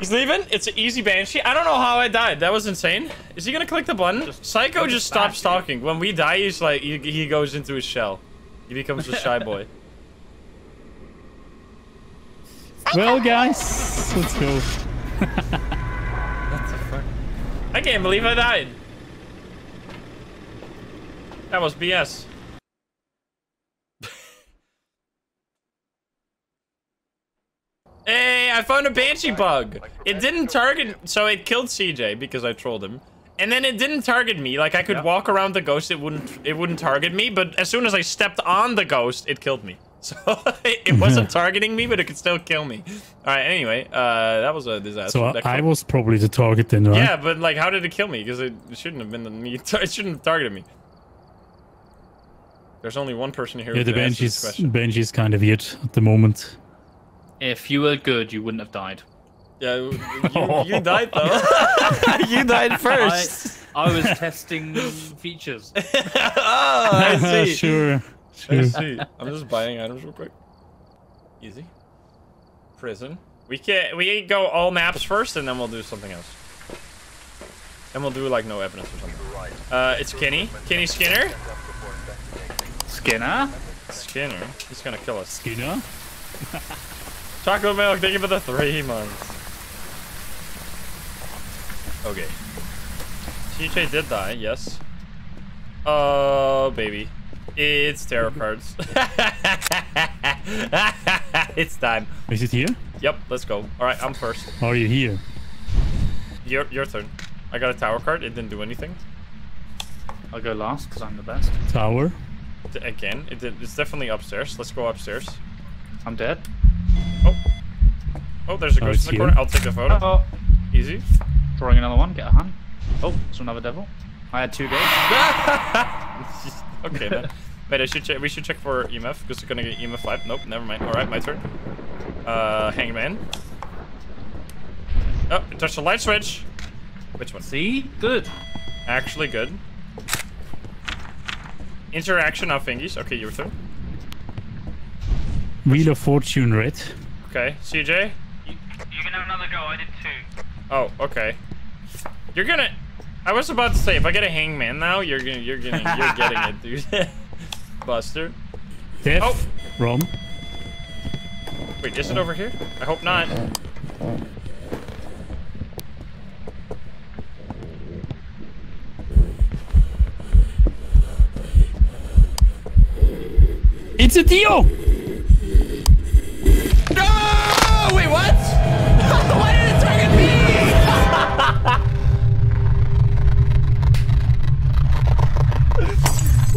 He's leaving. It's an easy banshee. I don't know how I died. That was insane. Is he gonna click the button? Psycho just stops talking. When we die, he's like, he goes into his shell. He becomes a shy boy. Well, guys, let's go. What the fuck? I can't believe I died. That was BS. Hey, I found a banshee bug. It didn't target, so it killed CJ because I trolled him, and then it didn't target me. Like I could walk around the ghost, it wouldn't target me. But as soon as I stepped on the ghost, it killed me. So it wasn't targeting me, but it could still kill me. All right. Anyway, that was a disaster. So I was probably the target then, right? Yeah, but like, how did it kill me? Because it shouldn't have been me. It shouldn't have targeted me. There's only one person here. Yeah, the banshee's kind of weird at the moment. If you were good, you wouldn't have died. Yeah, you died though. You died first. I was testing features. Oh, I see. Sure. I see. I'm just buying items real quick. Easy. Prison. We go all maps first, and then we'll do something else. And we'll do like no evidence or something. It's Kenny. Kenny Skinner. Skinner. Skinner. He's gonna kill us. Skinner. Chocolate milk, thank you for the 3 months. Okay. CJ did die, yes. Oh, baby. It's tarot cards. It's time. Is it here? Yep, let's go. Alright, I'm first. Are you here? Your turn. I got a tower card, it didn't do anything. I'll go last, because I'm the best. Tower? Again, it's definitely upstairs. Let's go upstairs. I'm dead. Oh. Oh, there's a ghost in the corner. I'll take the photo. Uh-oh. Easy. Drawing another one. Get a hand. Oh, it's another devil. I had 2 ghosts. Okay, then. Wait, we should check for EMF, because we're going to get EMF live. Nope, never mind. All right, my turn. Hangman. Oh, touch the light switch. Which one? See? Good. Actually good. Interaction of fingies. Okay, your turn. Wheel of Fortune red. Okay, CJ? You can have another go, I did 2. Oh, okay. You're gonna... I was about to say, if I get a hangman now, you're getting it, dude. Buster. Death. Oh! Rom. Wait, is it over here? I hope not. It's a deal! No! Wait, what? Why did it target me?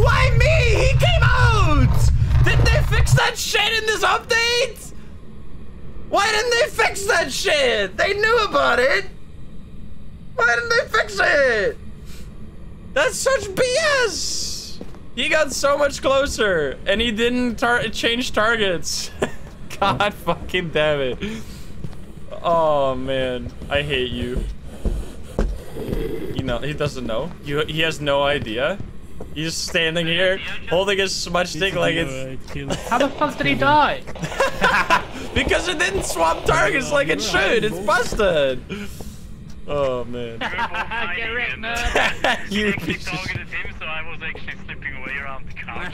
Why me? He came out! Didn't they fix that shit in this update? Why didn't they fix that shit? They knew about it. Why didn't they fix it? That's such BS. He got so much closer and he didn't change targets. God fucking damn it. Oh man, I hate you. You know, he doesn't know. He has no idea. He's standing here holding his smudge stick like it's... How the fuck did he die? Because it didn't swap targets like it should. It's busted. Oh man. Get wrecked, nerd. You targeted him, so I was actually slipping away around the car.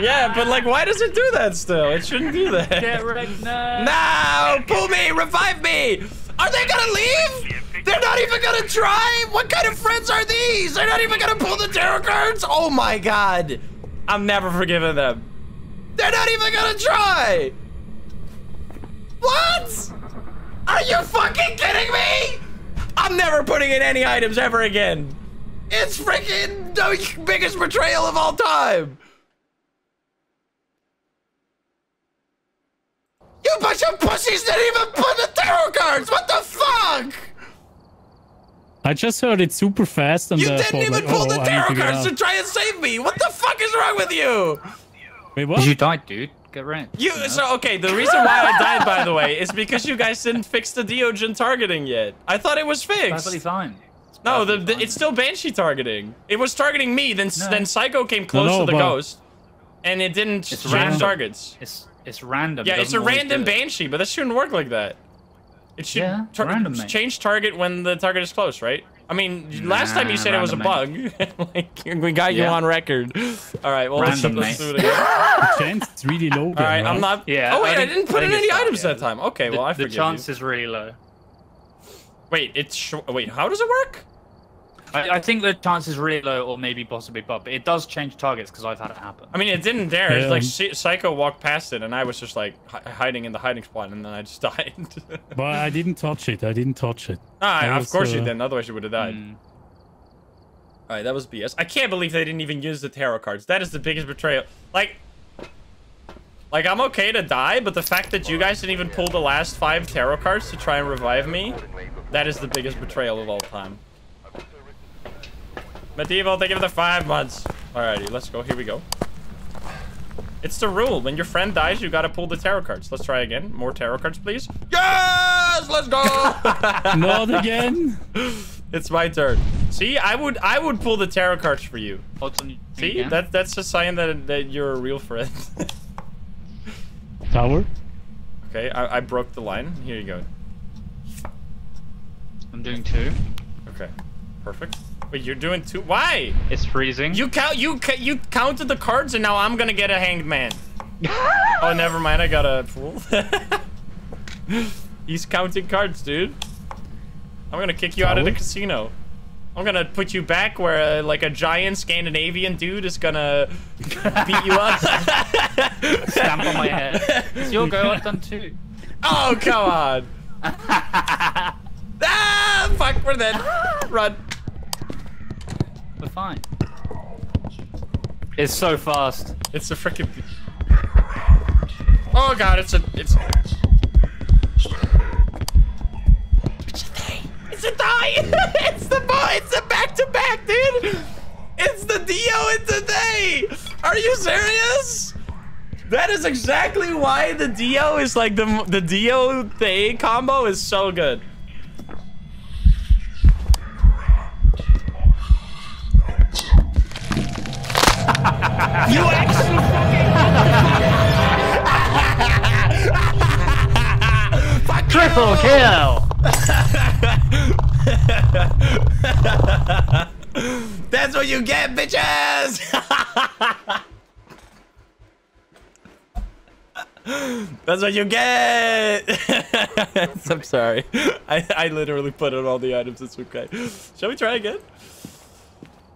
Yeah, but like, why does it do that still? It shouldn't do that. Get wrecked, nerd. No, pull me, revive me. Are they gonna leave? They're not even gonna try? What kind of friends are these? They're not even gonna pull the tarot cards? Oh my God. I'm never forgiving them. They're not even gonna try. What? Are you fucking kidding me? I'm never putting in any items ever again. It's freaking the biggest betrayal of all time. You bunch of pussies didn't even put the tarot cards. What the fuck? I just heard it super fast. And you didn't even pull the tarot cards to try and save me. What the fuck is wrong with you? Wait, what? You died, dude. Get right. So okay, the reason why I died, by the way, is because you guys didn't fix the Deogen targeting yet. I thought it was fixed. Perfectly fine. No, it's still Banshee targeting. It was targeting me, then Psycho came close to the ghost, and it didn't change targets. It's random. Yeah, it's a random Banshee, but that shouldn't work like that. It should change target when the target is close, right? I mean, last time you said it was a bug. Like, we got you on record. All right, well, let's do it again. Chance really low. All right, I'm not. Yeah. Oh wait, I didn't put in any items that time. Okay, well, I forgive you. The chance is really low. Wait, wait. How does it work? I think the chance is really low, or maybe possibly pop. But it does change targets because I've had it happen. I mean, it didn't dare. Yeah. It's like Psycho walked past it, and I was just like hiding in the hiding spot, and then I just died. But I didn't touch it. I didn't touch it. Ah, of course you didn't. Otherwise, you would have died. All right, that was BS. I can't believe they didn't even use the tarot cards. That is the biggest betrayal. Like I'm okay to die, but the fact that you guys didn't even pull the last 5 tarot cards to try and revive me, that is the biggest betrayal of all time. Medieval, thank you for the 5 months. Alrighty, let's go. Here we go. It's the rule. When your friend dies, you gotta pull the tarot cards. Let's try again. More tarot cards, please. Yes! Let's go! Not again. It's my turn. See, I would pull the tarot cards for you. See, that's a sign that you're a real friend. Tower. Okay, I broke the line. Here you go. I'm doing 2. Okay, perfect. Wait, you're doing 2? Why? It's freezing. You counted the cards, and now I'm gonna get a hanged man. Oh, never mind. I got a fool. He's counting cards, dude. I'm gonna kick you out of the casino. I'm gonna put you back where like a giant Scandinavian dude is gonna beat you up. Stamp on my head. It's your girl. I've done 2. Oh, come on. Ah, fuck, we're dead. Run. We're fine. It's so fast. It's a freaking. Oh God, it's. It's a Thaye! It's the boy! It's a back-to-back, dude! It's the Dio and the Thaye! Are you serious? That is exactly why the Dio is like the Dio-Thaye combo is so good. You actually fucking fuck triple kill! That's what you get, bitches! That's what you get! I'm sorry. I literally put on all the items. It's okay. Shall we try again?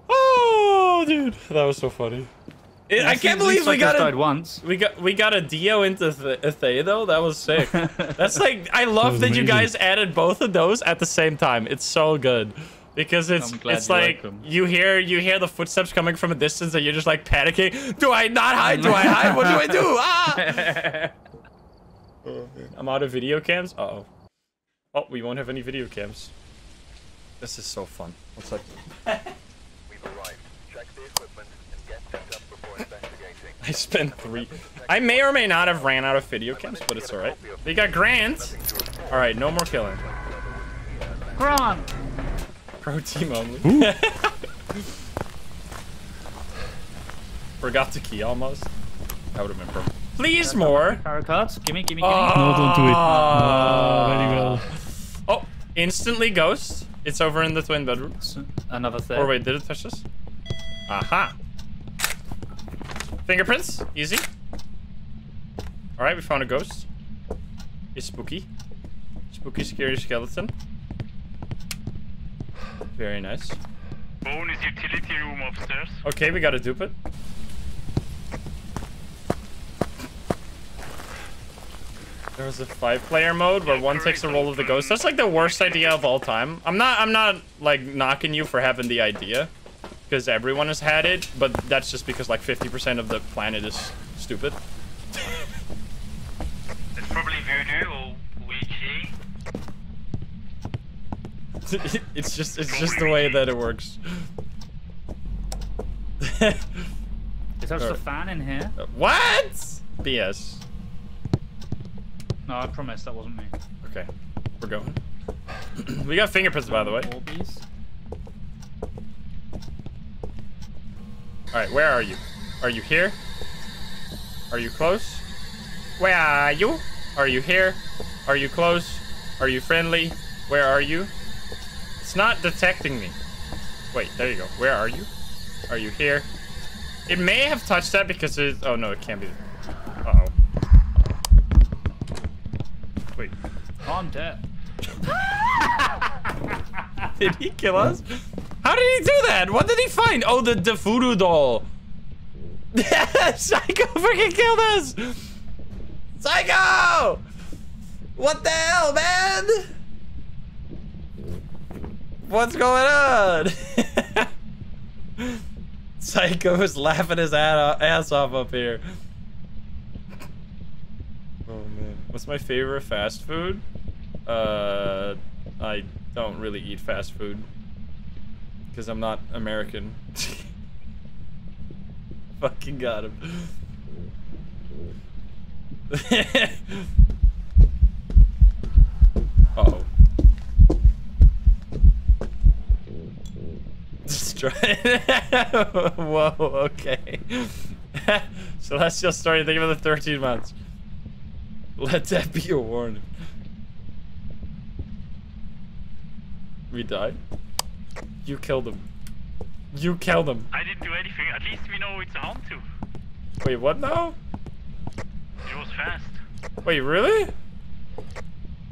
Oh, dude. That was so funny. I can't believe we got died once. We got a Dio into a Thaye though. That was sick. That's like I love that you guys added both of those at the same time. It's so good because it's like you hear the footsteps coming from a distance and you're just like panicking. Do I not hide? Do I hide? What do I do? Ah! I'm out of video cams. Uh-oh. Oh, we won't have any video cams. This is so fun. What's up? We've arrived. Check the equipment and get set up. I spent 3. I may or may not have ran out of video cams, but it's alright. We got Grant. Alright, no more killing. Grant! Pro team only. Forgot the key almost. I would have been perfect. Please more. Power cards. Gimme. No, don't do it. No, very well. Oh, instantly ghost. It's over in the twin bedroom. Another thing. Or wait, did it touch this? Aha. Fingerprints, easy. All right, we found a ghost. It's spooky. Spooky, scary skeleton. Very nice. Bonus utility room upstairs. Okay, we gotta dupe it. There was a 5-player mode where one takes the role of the ghost. That's like the worst idea of all time. I'm not like knocking you for having the idea, because everyone has had it, but that's just because like 50% of the planet is stupid. It's probably voodoo or Ouija. It's just the way that it works. Is there a fan in here? What? BS. No, I promise that wasn't me. Okay, we're going. We got fingerprints, by the way. Alright, where are you? Are you here? Are you close? Where are you? Are you here? Are you close? Are you friendly? Where are you? It's not detecting me. Wait, there you go. Where are you? Are you here? It may have touched that because it's... Oh, no, it can't be. Uh-oh. Wait. Oh, I'm dead. Did he kill us? How did he do that? What did he find? Oh, the voodoo doll. Psycho freaking killed us. Psycho! What the hell, man? What's going on? Psycho is laughing his ass off up here. What's my favorite fast food? I don't really eat fast food because I'm not American. Fucking got him. Uh-oh. Just try it. Whoa, okay. Celestial story, think about the 13 months. Let that be a warning. We died? You killed him. You killed him. I didn't do anything. At least we know it's a home too. Wait, what now? It was fast. Wait, really?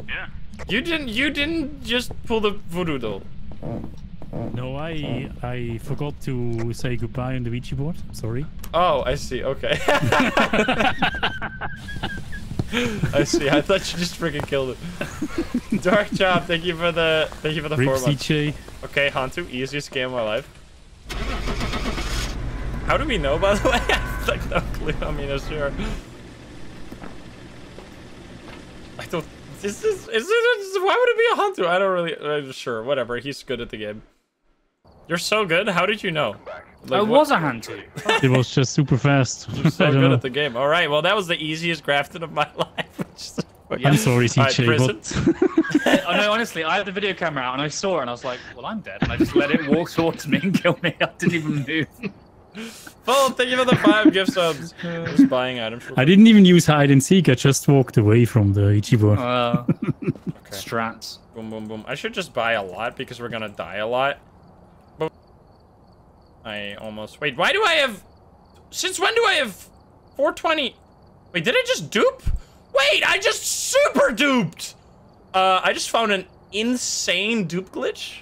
Yeah. You didn't just pull the voodoo doll. No, I forgot to say goodbye on the Ouija board. Sorry. Oh, I see. Okay. I see. I thought you just freaking killed it. Dark Job, thank you for the 4 months. Okay, Hantu, easiest game of my life. How do we know, by the way? I have like no clue. I mean, I'm sure. I don't. Is this why would it be a Hantu? I don't really. Sure, whatever. He's good at the game. You're so good. How did you know? Like, I was a hunter. It was just super fast. You're so good at the game. All right. Well, that was the easiest grafting of my life. Just, yeah. I'm sorry, CJ. Right, oh, no, honestly, I had the video camera out and I saw it and I was like, well, I'm dead. And I just let it walk towards me and kill me. I didn't even move. Well, thank you for the 5 gift subs. Just buying items. I didn't even use hide and seek. I just walked away from the Ichibo. Okay. Strats. Boom, boom, boom. I should just buy a lot because we're going to die a lot. I almost... Wait, why do I have... Since when do I have 420? Wait, did I just dupe? Wait, I just super duped! I just found an insane dupe glitch.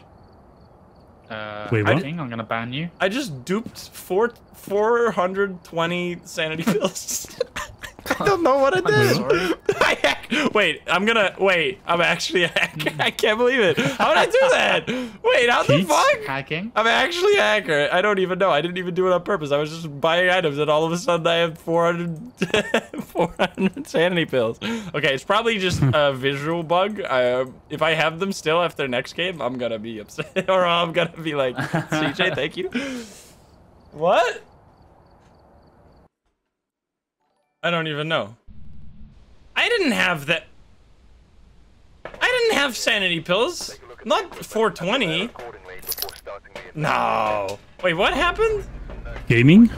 Wait, what? I think I'm gonna ban you. I just duped 420 sanity pills. I don't know what I did. Wait, I'm actually a hacker. I can't believe it. How did I do that? Wait, how the fuck? Hacking? I'm actually a hacker. I don't even know. I didn't even do it on purpose. I was just buying items and all of a sudden I have 400 sanity pills. Okay, it's probably just a visual bug. If I have them still after next game, I'm gonna be upset. Or I'm gonna be like, CJ, thank you. What? I don't even know. I didn't have that. I didn't have sanity pills. Not 420. No. Wait, what happened? Gaming?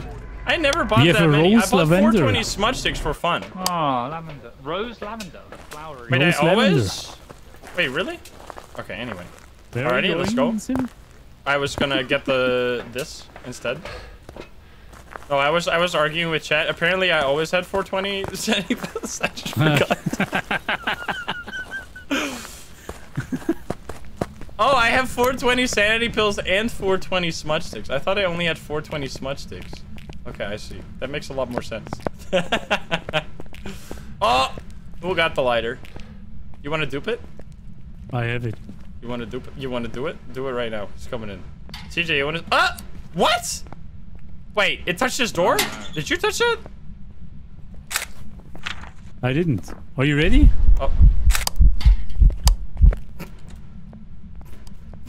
I never bought that many. I bought 420 smudge sticks for fun. Oh, lavender. Rose lavender. Flowery. Wait, I always? Wait, really? Okay, anyway. Alrighty, let's go. I was gonna get this instead. Oh, I was arguing with chat. Apparently, I always had 420 sanity pills. I just forgot. Oh, I have 420 sanity pills and 420 smudge sticks. I thought I only had 420 smudge sticks. Okay, I see. That makes a lot more sense. Oh! Who got the lighter? You want to dupe it? I have it. You want to dupe it? You want to do it? Do it right now. It's coming in. CJ, you want to... Ah! What? Wait, it touched this door? Did you touch it? I didn't. Are you ready? Oh.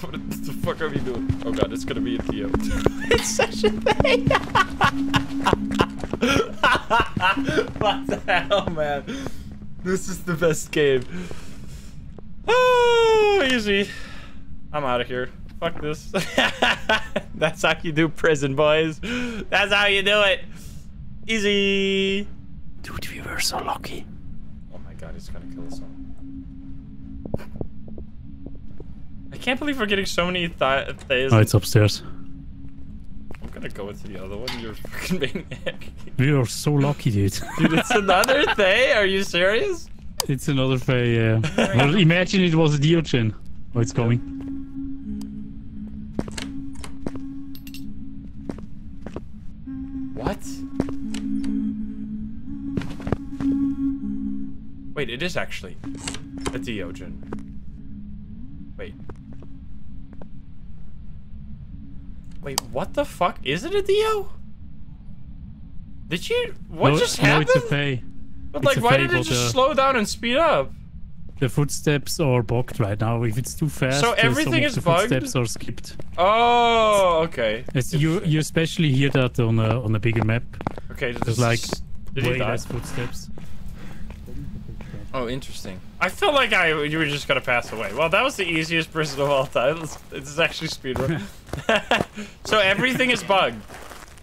What the fuck are we doing? Oh god, it's gonna be a TM. It's such a thing! What the hell, man? This is the best game. Oh, easy. I'm out of here. Fuck this. That's how you do prison, boys. That's how you do it. Easy. Dude, we were so lucky. Oh my god, he's gonna kill us all. I can't believe we're getting so many Thays. Oh, it's upstairs. I'm gonna go into the other one. You're fucking maniac. We are so lucky, dude. Dude, it's another Thaye? Are you serious? It's another Thaye, yeah. Well, imagine it was a Deogen. Oh, it's coming. What? Wait, it is actually a Deogen. Wait. Wait, what the fuck? Is it a Dio? Did you... What just happened? No, it's a Thaye. But like, why did it just slow down and speed up? The footsteps are bugged right now. If it's too fast, so everything is bugged? Footsteps are skipped. Oh, okay. You especially hear that on a bigger map. Okay, there's like way less footsteps. Oh, interesting. I feel like you were just gonna pass away. Well, that was the easiest prison of all time. This is actually speedrun. So everything is bugged.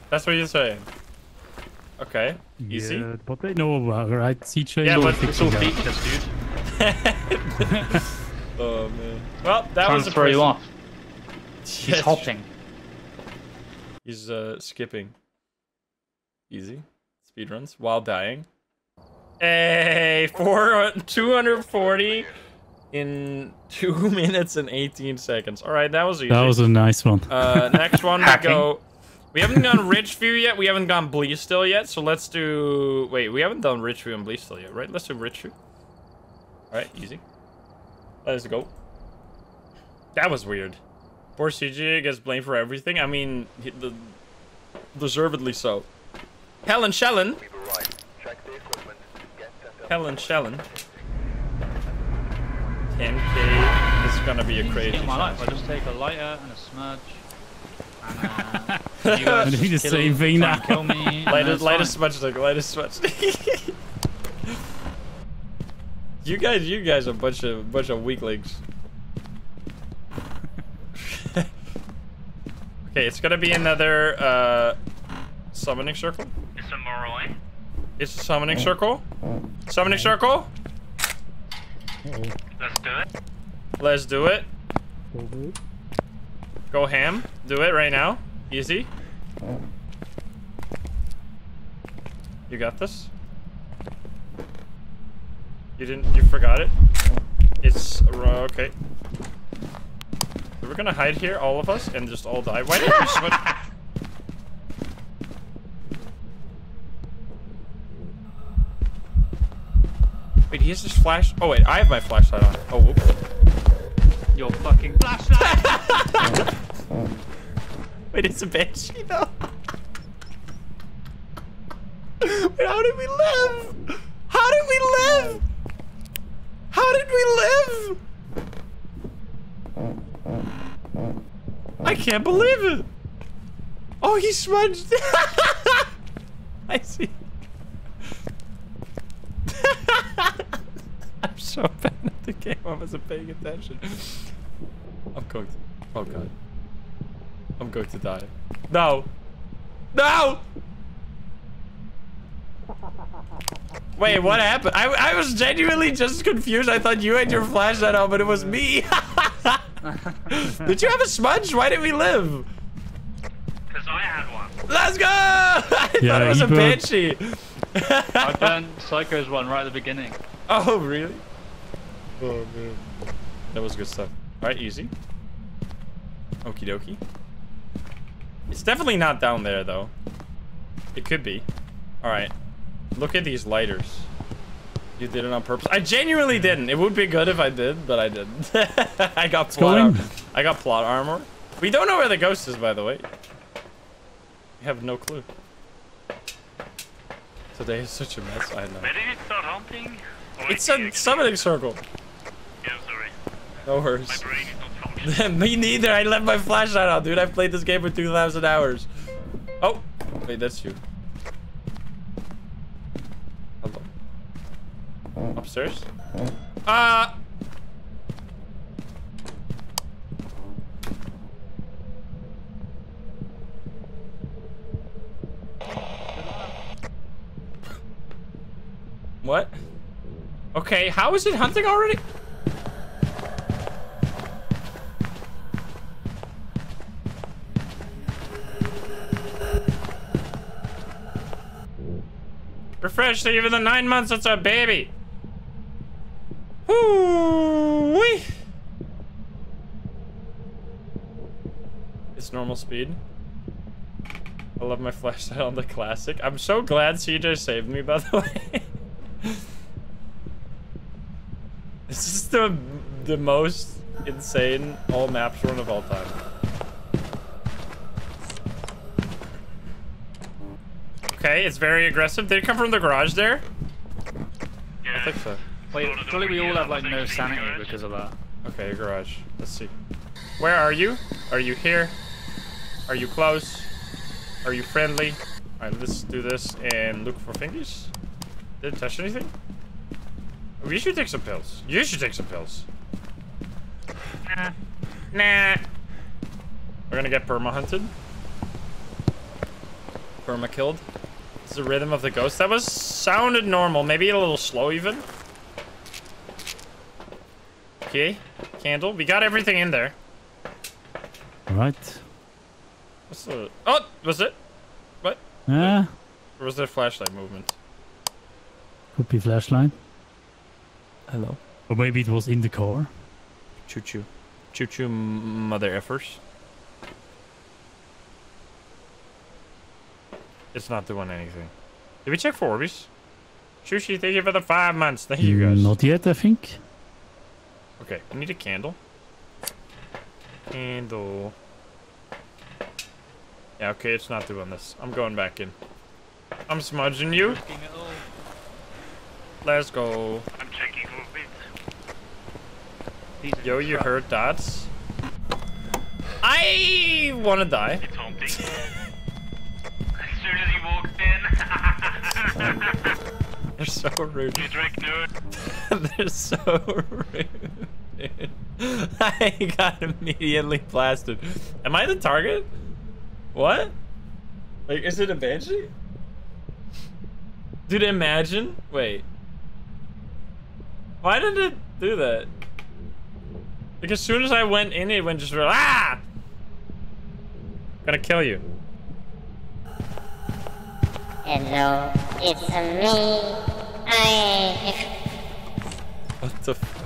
That's what you're saying. Okay. Easy. Yeah, but they know about right, CJ. Yeah, but it's all features, dude. Oh man. Well, that was a throw you off. He's hopping. He's skipping. Easy. Speedruns while dying. Hey, 240 in 2 minutes and 18 seconds. All right, that was easy. That was a nice one. Next one, we go. We haven't done Ridgeview yet. We haven't done Bleasdale yet. So let's do. Wait, we haven't done Ridgeview and Bleasdale yet, right? Let's do Ridgeview. All right, easy. Let's go. That was weird. Poor CJ gets blamed for everything. I mean, deservedly so. Helen Shellen. Helen Shellen. 10k. This is gonna be a crazy challenge. I just take a lighter and a smudge. And I need the same thing now. Kill me. Light a smudge stick. Light a smudge stick. You guys are a bunch of weaklings. Okay, it's gonna be another summoning circle. It's a Moroi. It's a summoning circle. Summoning circle. Let's do it. Let's do it. Go ham. Do it right now. Easy. You got this. You didn't. You forgot it. It's okay. We're gonna hide here, all of us, and just all die. Why didn't you switch? Wait, he has his flash. Oh wait, I have my flashlight on. Oh, whoop. Your fucking flashlight. Wait, it's a banshee though. Wait, how did we live? How did we live? How did we live? I can't believe it. Oh, he smudged. I see. I'm so bad at the game, I wasn't paying attention. I'm cooked. Oh god. I'm going to die. No! No! Wait, what happened? I was genuinely just confused. I thought you had your flashlight on, but it was me. Did you have a smudge? Why did we live? Because I had one. Let's go! I thought it was a banshee. I burned Psycho's one right at the beginning. Oh, really? Oh, man. That was good stuff. Alright, easy. Okie dokie. It's definitely not down there, though. It could be. All right. Look at these lighters. You did it on purpose. I genuinely didn't. It would be good if I did, but I didn't. I got plot armor. We don't know where the ghost is, by the way. We have no clue. Today is such a mess. I know. Where did you start hunting? It's a summoning circle. Yeah, I'm sorry. No worries. My brain is not functioning. Me neither. I left my flashlight on, dude. I've played this game for 2,000 hours. Oh, wait, that's you. Hello. Upstairs? What? Okay, how is it hunting already? Refresh, so even the 9 months, that's our baby. Woo-wee. It's normal speed. I love my flashlight on the classic. I'm so glad CJ saved me, by the way. This is the most insane all maps run of all time. Okay, it's very aggressive. Did it come from the garage there? Yeah. I think so. Wait, surely we all have like no sanity because of that. Okay, garage. Let's see. Where are you? Are you here? Are you close? Are you friendly? Alright, let's do this and look for fingers. Did it touch anything? We should take some pills. You should take some pills. Nah. Nah. We're gonna get perma hunted. Perma killed. It's the rhythm of the ghost. That was sounded normal. Maybe a little slow even. Okay. Candle. We got everything in there. Right. What's the... Oh! Was it? What? Yeah. Or was there flashlight movement? Could be flashlight. Hello. Or maybe it was in the car. Choo choo. Choo choo, mother effers. It's not doing anything. Did we check for Orbeez? Sushi, thank you for the 5 months. Thank you guys. Not yet, I think. Okay, I need a candle. Candle. Yeah, okay, it's not doing this. I'm going back in. I'm smudging you. Let's go. I'm checking for a bit. Yo, you heard that? I wanna die. It's haunting. As soon as he walked in. They're so rude. You drink, dude. They're so rude. I got immediately blasted. Am I the target? What? Like, is it a banshee? Dude, imagine. Wait. Why did it do that? Like, as soon as I went in, it went just real. Ah! I'm gonna kill you. Hello, it's me. What the fuck?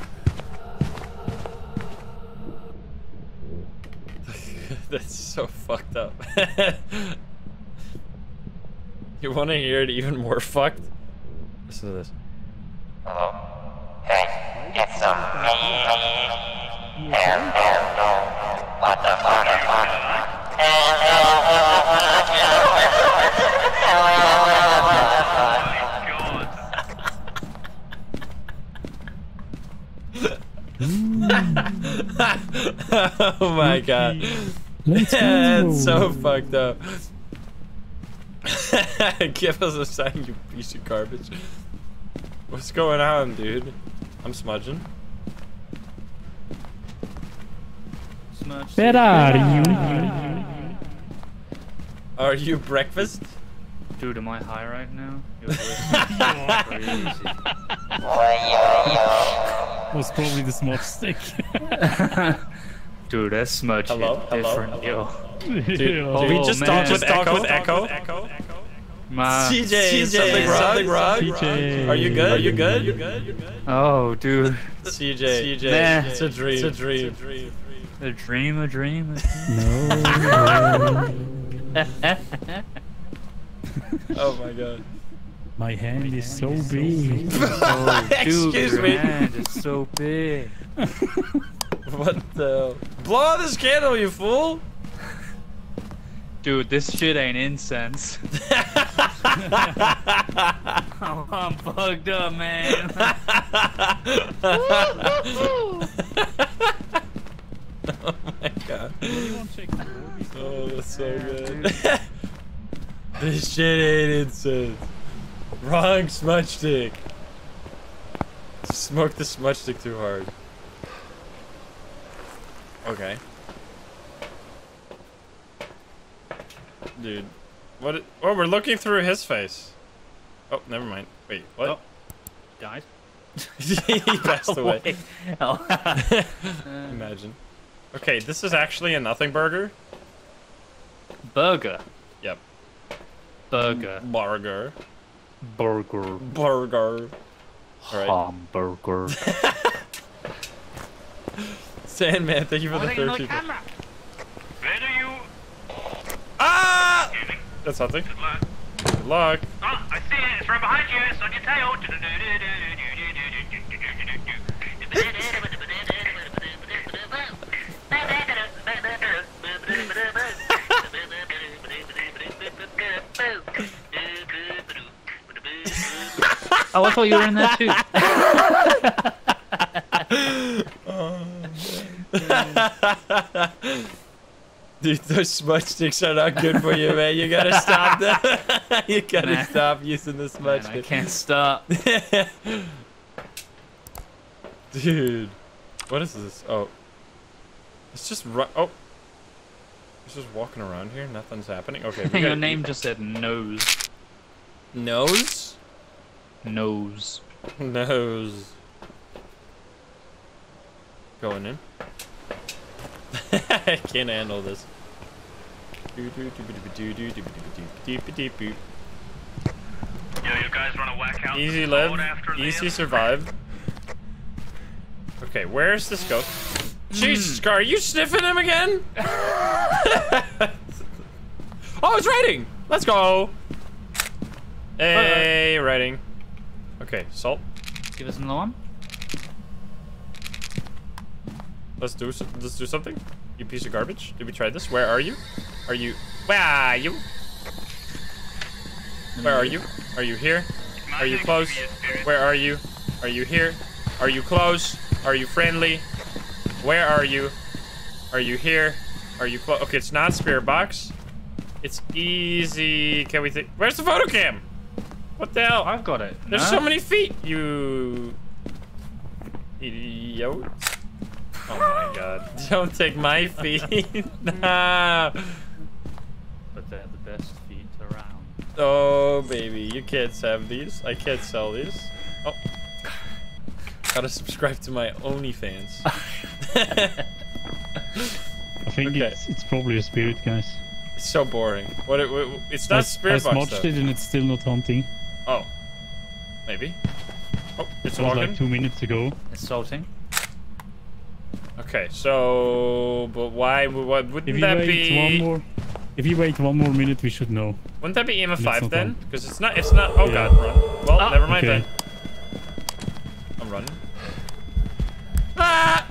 That's so fucked up. You wanna hear it even more fucked? Listen to this. Hello? Hey, it's me. What the fuck? Oh my god. It's so fucked up. Give us a sign, you piece of garbage. What's going on, dude? I'm smudging. Smudge. Where are you? Are you breakfast? Dude, am I high right now? It was probably the smudge stick. Dude, that smudge is different. Hello. Yo. Dude, oh, we just talked with Echo. CJ, something wrong? CJ. Are you good? Are you good? Oh, dude. CJ. Nah. It's a dream. A dream, a dream, a dream. No. Oh my god. My hand, my hand is so big. Oh, dude, excuse me. My hand is so big. What the? Blow out this candle, you fool! Dude, this shit ain't incense. Oh, I'm fucked up, man. Oh my god. Oh, that's so good. This shit ain't incense. Wrong smudge stick. Smoked the smudge stick too hard. Okay. Dude, what? Oh, we're looking through his face. Oh, never mind. Wait, what? Oh, died. He passed away. Oh. Imagine. Okay, this is actually a nothing burger. Burger. Yep. Burger. Burger. Burger. Burger. Hamburger. Sandman, thank you for the 13. Ah! That's something. Good luck. Good luck. Oh, I see it. It's right behind you. It's on your tail. Oh, I thought you were in that too. Oh, man. Dude, those smudge sticks are not good for you, man. You gotta stop that. You gotta stop using the smudge stick. I can't stop. Dude, what is this? Oh, it's just oh, it's just walking around here. Nothing's happening. Okay. We your name just said nose. Nose. Nose. Nose. Going in. I can't handle this. Yo, you guys wanna whack out? Easy live, easy survive. Okay, where's this ghost? Jesus, Scar, are you sniffing him again? Oh, it's raining! Let's go! Hey, raining. Okay, salt. Give us another one. Let's do something. You piece of garbage. Did we try this? Where are you? Are you? Where are you? Where are you? Are you here? Are you close? Where are you? Are you here? Are you close? Are you friendly? Where are you? Are you here? Are you close? Okay, it's not spirit box. It's easy. Can we think? Where's the photo cam? What the hell? I've got it. There's so many feet. You idiot. Oh my god. Don't take my feet. No. But they're the best feet around. Oh, baby. You can't have these. I can't sell these. Oh. Gotta subscribe to my OnlyFans. I think it's probably a spirit, guys. It's so boring. What? It's not spirit box, though. I smudged it and it's still not hunting. Oh. Maybe. Oh, it's walking. It was like 2 minutes ago. It's salting. Okay, so, but why wouldn't that be? If you wait 1 more minute, we should know. Wouldn't that be EMF 5 then? Because it's not. Oh yeah. God, run! Well, never mind then. I'm running. Ah!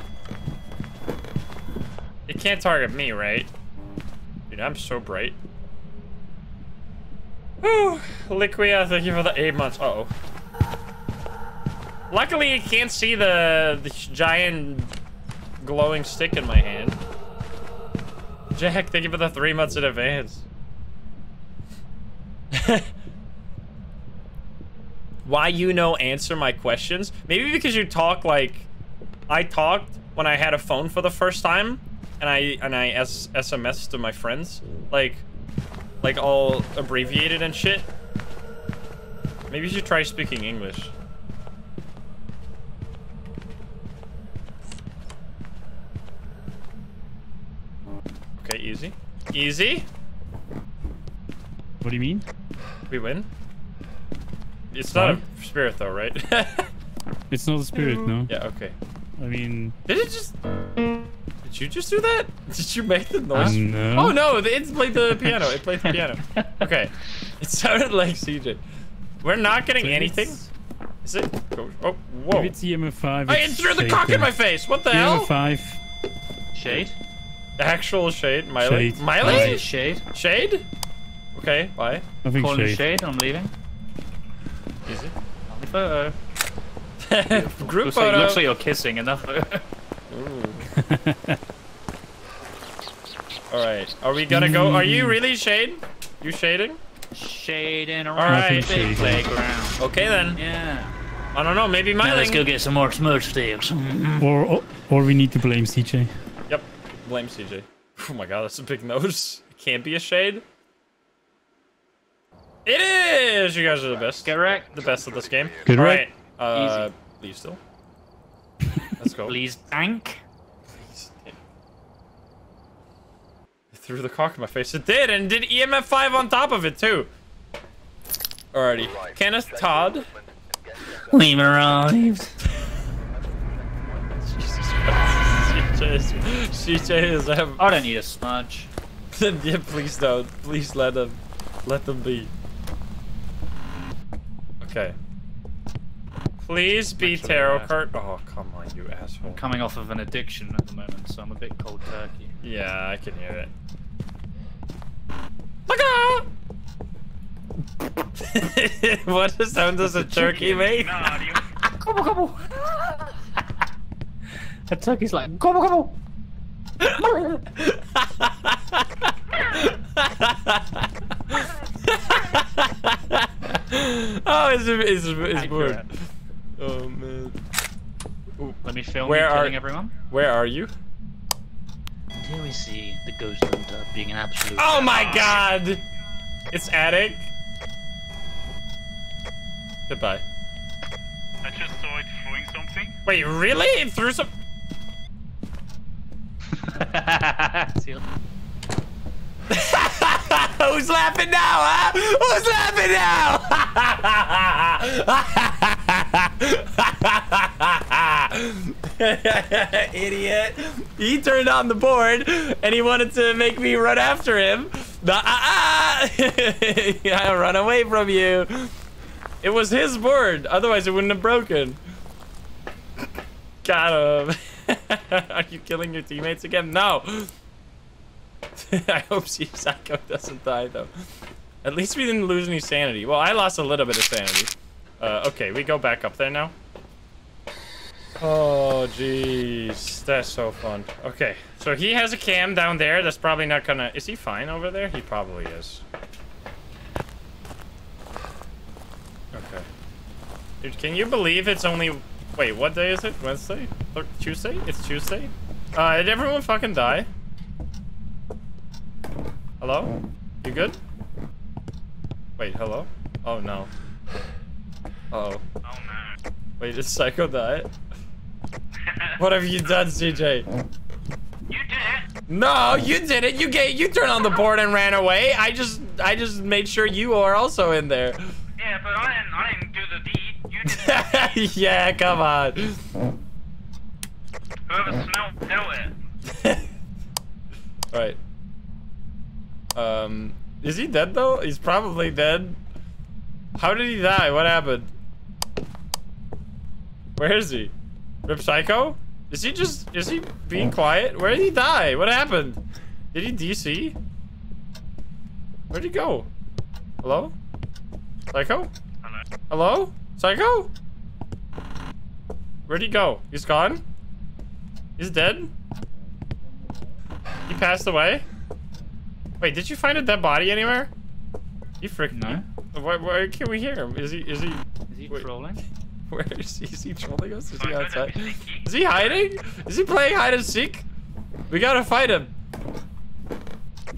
It can't target me, right? Dude, I'm so bright. Whew! Liquia, thank you for the 8 months. Uh oh. Luckily, it can't see the giant glowing stick in my hand. Jack, thank you for the 3 months in advance. Why you no answer my questions? Maybe because you talk like I talked when I had a phone for the first time, and I SMS'd to my friends, like all abbreviated and shit. Maybe you should try speaking English. Okay, easy. Easy? What do you mean? We win? It's not a spirit though, right? It's not a spirit, no. Yeah, okay. I mean... Did it just... Did Did you just do that? Did you make the noise? No. Oh no, it played the piano. It played the piano. Okay. It sounded like CJ. We're not getting anything. Is it? Oh, whoa. If it's EMF5, I threw the cock in my face. What the hell? EMF5. Shade? Actual shade. Miley? Miley? Shade. Shade? Okay, bye. I think calling shade. Shade, I'm leaving. Easy. Photo. Group looks photo. Like, looks like you're kissing enough. Alright, are we gonna go? Are you really shade? You shading? Shading around. Alright, big playground. Okay then. Yeah. I don't know, maybe my let's go get some more smudge sticks. Or we need to blame CJ. Yep, blame CJ. Oh my god, that's a big nose. It can't be a shade. It is! You guys are the best. Get wrecked. The best of this game. Good, right? Easy. Leave still. Let's go. Please tank. Please. It threw the cock in my face. It did, and did EMF5 on top of it, too. Alrighty. Kenneth Todd. Leave her on. Jesus Christ. CJ is... I don't need a smudge. Yeah, please don't. Please let him. Let them be. Okay. Please be tarot card. Oh, come on, you asshole. I'm coming off of an addiction at the moment, so I'm a bit cold turkey. Yeah, I can hear it. What sound does a turkey make? Gobble, gobble. A turkey's like, gobble, gobble. Oh, it's weird. Oh man. Ooh. Let me film killing everyone. Where are you? And here we see the ghost hunter being an absolute. Oh my god! It's attic. Goodbye. I just saw it throwing something. Wait, really? It threw some. Who's laughing now, huh? Who's laughing now? Idiot. He turned on the board and he wanted to make me run after him. I run away from you. It was his board. Otherwise, it wouldn't have broken. Got him. Are you killing your teammates again? No. I hope Psycho doesn't die though. At least we didn't lose any sanity. Well, I lost a little bit of sanity. Okay, we go back up there now. Oh jeez, that's so fun. Okay, so he has a cam down there. That's probably not gonna. Is he fine over there? He probably is. Okay. Dude, can you believe it's only? Wait, what day is it? Wednesday? Tuesday? It's Tuesday. Did everyone fucking die? Hello? You good? Wait, hello? Oh no. Uh oh. Oh no. Wait, did Psycho die? What have you done, CJ? You did it. No, you did it. You turned on the board and ran away. I just made sure you are also in there. Yeah, but I didn't do the deed. Yeah, come on. Whoever smelled, do it. Alright. Is he dead though? He's probably dead. How did he die? What happened? Where is he? Rip Psycho? Is he being quiet? Where did he die? What happened? Did he DC? Where'd he go? Hello? Psycho? Hello? Psycho? Where'd he go? He's gone? He's dead? He passed away? Wait, did you find a dead body anywhere? You freaking no. Why can't we hear him? Is he trolling? Where is he? Is he trolling us? Is he outside? Is he hiding? Is he playing hide and seek? We gotta fight him. Is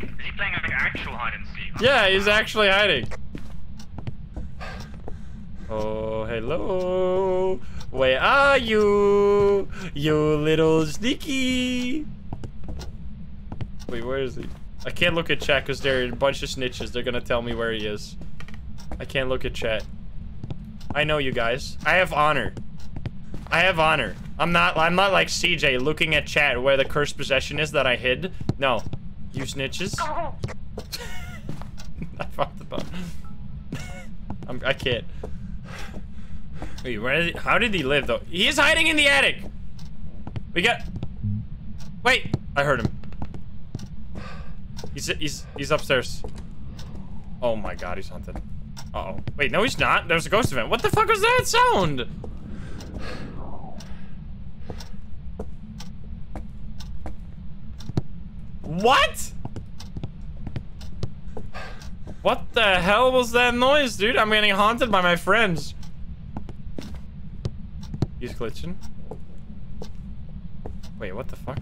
he playing like actual hide and seek? Yeah, he's actually hiding. Oh, hello. Where are you? You little sneaky. Wait, where is he? I can't look at chat because there are a bunch of snitches. They're gonna tell me where he is. I can't look at chat. I know you guys. I have honor. I have honor. I'm not like CJ looking at chat where the cursed possession is that I hid. No. You snitches. I dropped the bone. I can't. Wait, where did he, how did he live though? He is hiding in the attic. We got. Wait, I heard him. He's upstairs. Oh my God, he's haunted. Uh oh. Wait, no, he's not. There's a ghost event. What the fuck was that sound? What? What the hell was that noise, dude? I'm getting haunted by my friends. He's glitching. Wait, what the fuck?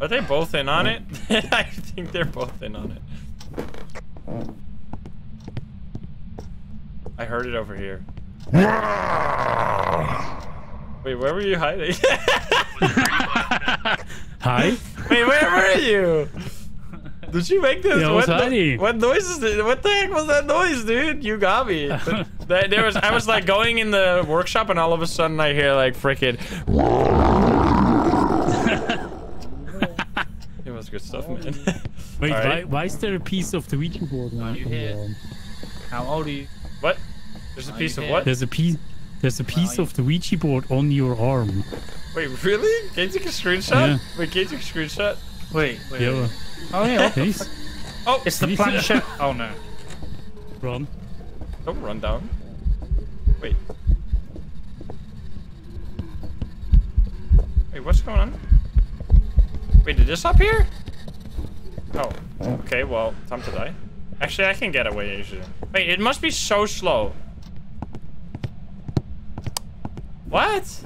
Are they both in on it? I think they're both in on it. I heard it over here. Wait, where were you hiding? Hi? Wait, where were you? Did you make this? Yeah, what noise is it? What the heck was that noise, dude? You got me. I was like going in the workshop and all of a sudden I hear like frickin'. It was good stuff, man. Wait, right. Why is there a piece of the Ouija board now? How old are you? What? There's a piece of what? There's a piece of the Ouija board on your arm. Wait, really? Can you take a screenshot? Yeah. Wait, can you take a screenshot? Wait. Yeah. Wait. Oh yeah, what the fuck? Oh, it's the planchette. Oh no. Run. Don't run down. Wait. Wait, what's going on? Wait, did this up here? Oh. Okay, well, time to die. Actually, I can get away usually. Wait, it must be so slow. What?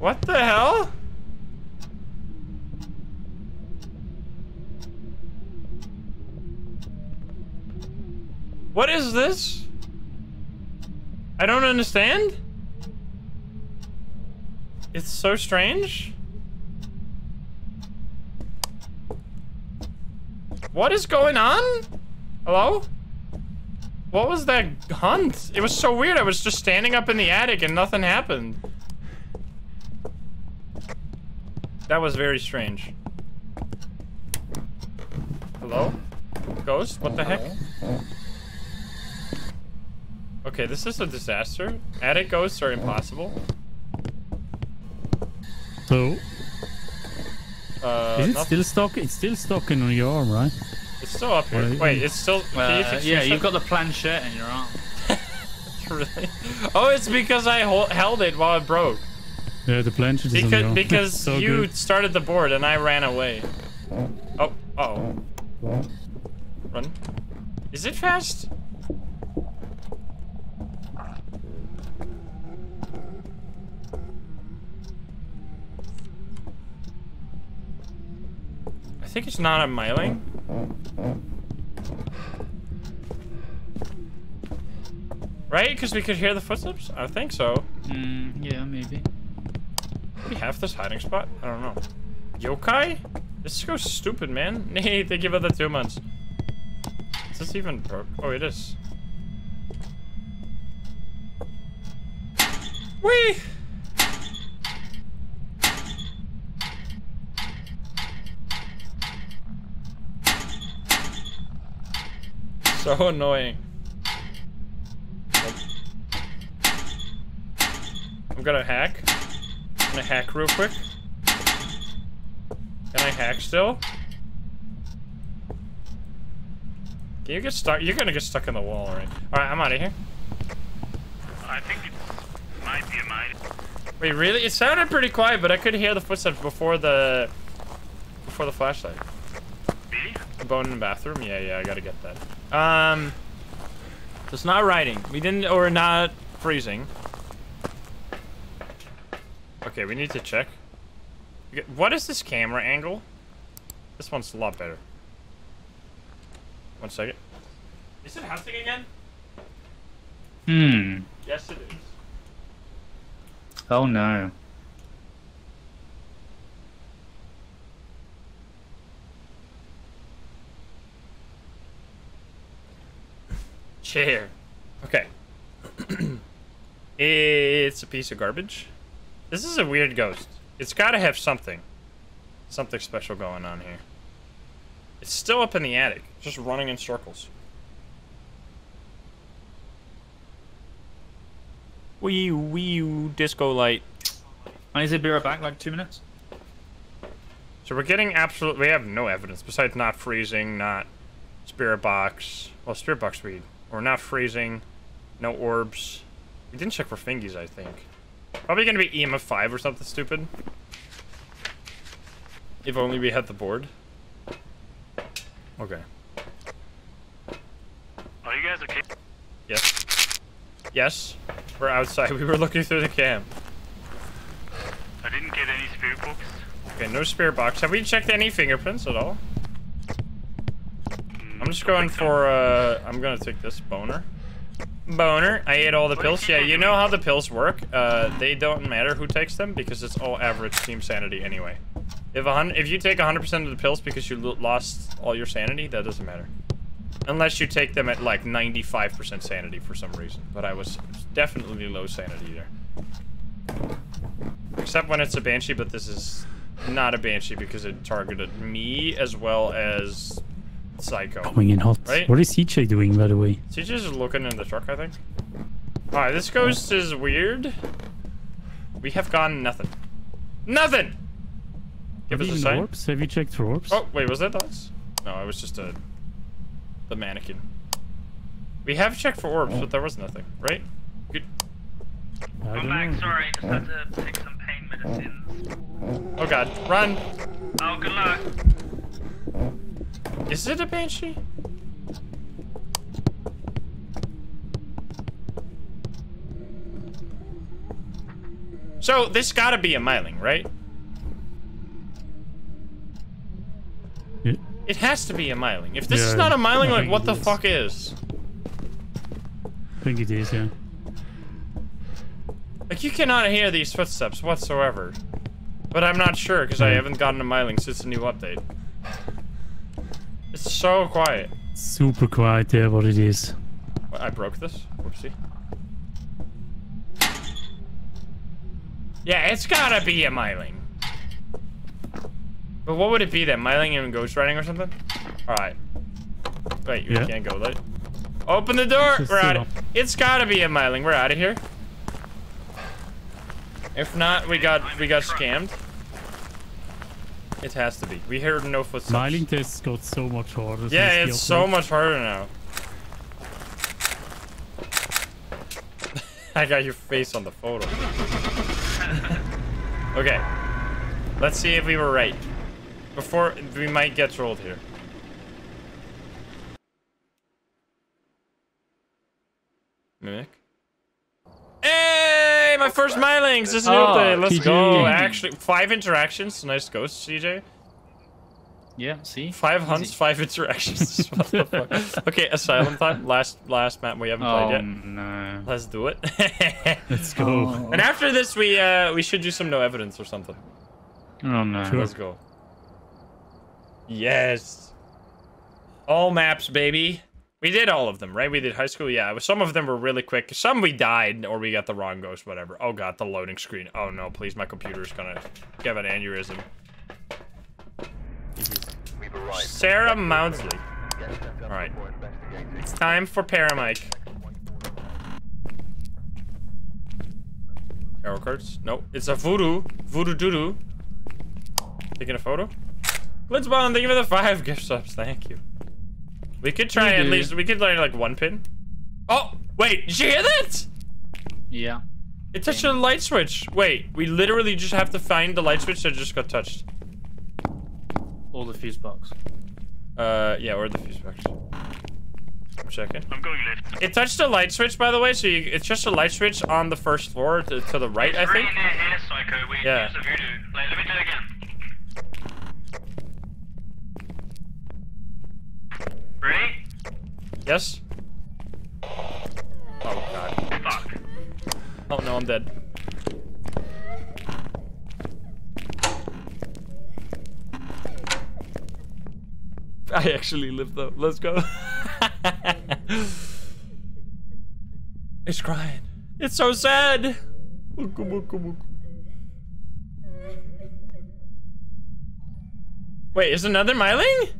What the hell? What is this? I don't understand. It's so strange. What is going on? Hello? What was that hunt? It was so weird. I was just standing up in the attic and nothing happened. That was very strange. Hello? Ghost? What the heck? Okay, this is a disaster. Attic ghosts are impossible. So? Is it still stuck? It's still stuck in your arm, right? It's still up here. Wait, it's still... yeah, you've got the planchette in your arm. Really? Oh, it's because I held it while it broke. Yeah, the planchette is on. Because so you started the board and I ran away. Oh, uh-oh. Run. Is it fast? I think it's not a miling. Right? Because we could hear the footsteps? I think so. Yeah, maybe. We have this hiding spot? I don't know. Yokai? This goes stupid, man. Hey, thank you for the 2 months. Is this even broke? Oh, it is. Whee! So annoying. I'm gonna hack. Can I hack real quick? Can I hack still? Can you get stuck? You're gonna get stuck in the wall, right? Alright, I'm out of here. I think it might be a mine. Wait, really? It sounded pretty quiet, but I could hear the footsteps before the flashlight. Really? A bone in the bathroom? Yeah, I gotta get that. So it's not writing. Or not freezing. Okay, we need to check. What is this camera angle? This one's a lot better. 1 second. Is it hunting again? Yes, it is. Oh, no. chair. Okay. It's a piece of garbage. This is a weird ghost. It's gotta have something. Something special going on here. It's still up in the attic, just running in circles. Wee-oo, disco light. I need to be right back, like 2 minutes. So we're getting absolutely, we have no evidence besides not freezing, not spirit box. Well, spirit box weed. We're not freezing, no orbs. We didn't check for fingies, I think. Probably gonna be EMF 5 or something stupid. If only we had the board. Okay. Are you guys okay? Yes. Yes. We're outside. We were looking through the cam. I didn't get any spirit box. Okay, no spirit box. Have we checked any fingerprints at all? I'm just going for, I'm gonna take this boner. Boner, I ate all the pills. Yeah, you know how the pills work. They don't matter who takes them because it's all average team sanity anyway. If you take 100% of the pills because you lost all your sanity, that doesn't matter. Unless you take them at like 95% sanity for some reason. But I was definitely low sanity there. Except when it's a banshee, but this is not a banshee because it targeted me as well as Psycho. Coming in hot. Right? What is CJ doing, by the way? CJ's looking in the truck, I think. Alright, this ghost is weird. We have gotten nothing. Nothing! Give us a sign. Orbs? Have you checked for orbs? Oh, wait, was that us? No, it was just the mannequin. We have checked for orbs, but there was nothing, right? Good. I'm back, sorry. Just had to take some pain medicines. Oh god, run! Oh, good luck. Is it a banshee? So, this gotta be a myling, right? Yeah. It has to be a myling. If this is not a myling, like, what the fuck is? I think it is, yeah. Like, you cannot hear these footsteps whatsoever. But I'm not sure, because I haven't gotten a myling since the new update. It's so quiet. Super quiet there, what it is. I broke this. Whoopsie. Yeah, it's gotta be a myling. But what would it be then? Myling and ghost riding or something? Alright. Wait, you can't go late. Open the door! We're out of- It's gotta be a myling. We're out of here. If not, we got scammed. It has to be. We heard no footsteps. Mining test got so much harder. Yeah, it's so much harder now. I got your face on the photo. Okay. Let's see if we were right. Before we might get trolled here. Mimic. Hey, my first Mylings! This is new day. Let's go. Actually, 5 interactions. Nice ghost, CJ. Yeah, see? 5 hunts, 5 interactions. What the fuck? Okay, asylum time. Last map we haven't played yet. No. Let's do it. Let's go. Oh. And after this, we should do some no evidence or something. Oh no. Sure. Let's go. Yes. All maps, baby. We did all of them, right? We did high school, yeah. Some of them were really quick. Some we died, or we got the wrong ghost, whatever. Oh god, the loading screen. Oh no, please, my computer's gonna give an aneurysm. Sarah Mountsley. Alright. It's time for Paramike. Tarot cards? Nope. It's a voodoo. Voodoo doodoo. Taking a photo? Blitzbond, thank you for the 5 gift subs. Thank you. We could try at least, we could learn like 1 pin. Oh, wait, did you hear that? Yeah. It touched the light switch. Wait, we literally just have to find the light switch that just got touched. Or the fuse box. Yeah, or the fuse box. I'm checking. I'm going left. It touched the light switch, by the way, so it's just a light switch on the first floor to the right, I think. Here, Psycho. Yeah. Use a voodoo. Like, let me do it again. Ready? Yes. Oh god. Fuck. Oh no, I'm dead. I actually lived though. Let's go. He's crying. It's so sad. Wait, is another Myling?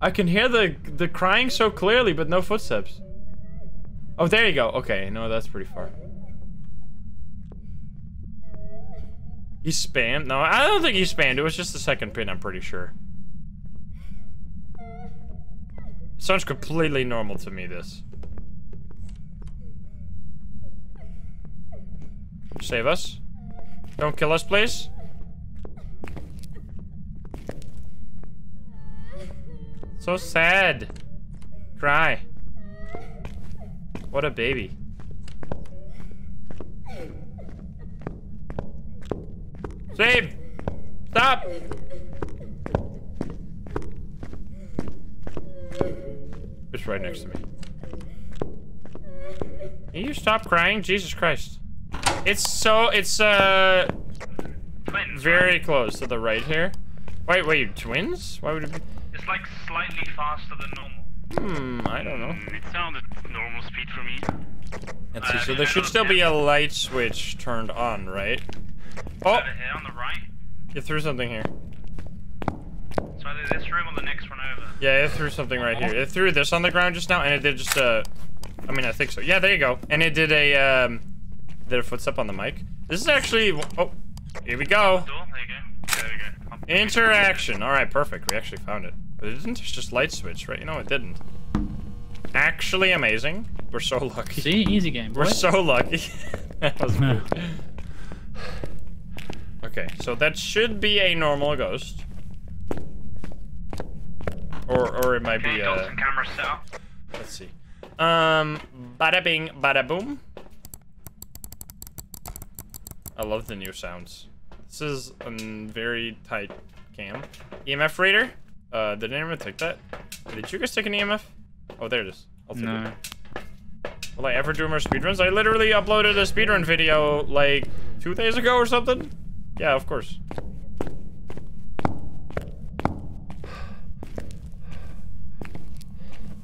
I can hear the crying so clearly, but no footsteps. Oh, there you go. Okay, no, that's pretty far. He spammed? No, I don't think he spammed. It was just the second pin, I'm pretty sure. It sounds completely normal to me, this. Save us. Don't kill us, please. So sad. Cry. What a baby. Save! Stop! It's right next to me. Can you stop crying? Jesus Christ. It's so, it's very close to the right here. Wait, wait, twins? Why would it be? It's like slightly faster than normal. Hmm, I don't know. It sounded normal speed for me. Let's see, so there should still be a light switch turned on, right? Oh! On the right? You threw something here. It's either this room or the next one over. Yeah, it threw something right here. It threw this on the ground just now, and it did just I mean, I think so. Yeah, there you go. And it did a footstep on the mic. This is actually... Oh, here we go. There you go. There we go. Interaction. All right, perfect. We actually found it. But it didn't just light switch, right? You know, it didn't. Actually amazing. We're so lucky. See? Easy game, boy. We're so lucky. That was cool. Okay, so that should be a normal ghost. Or it might be a... Let's see. Bada bing, bada boom. I love the new sounds. This is a very tight cam. EMF reader? Did anyone take that? Did you guys take an EMF? Oh, there it is. I'll take it. Will I ever do more speedruns? I literally uploaded a speedrun video like 2 days ago or something. Yeah, of course.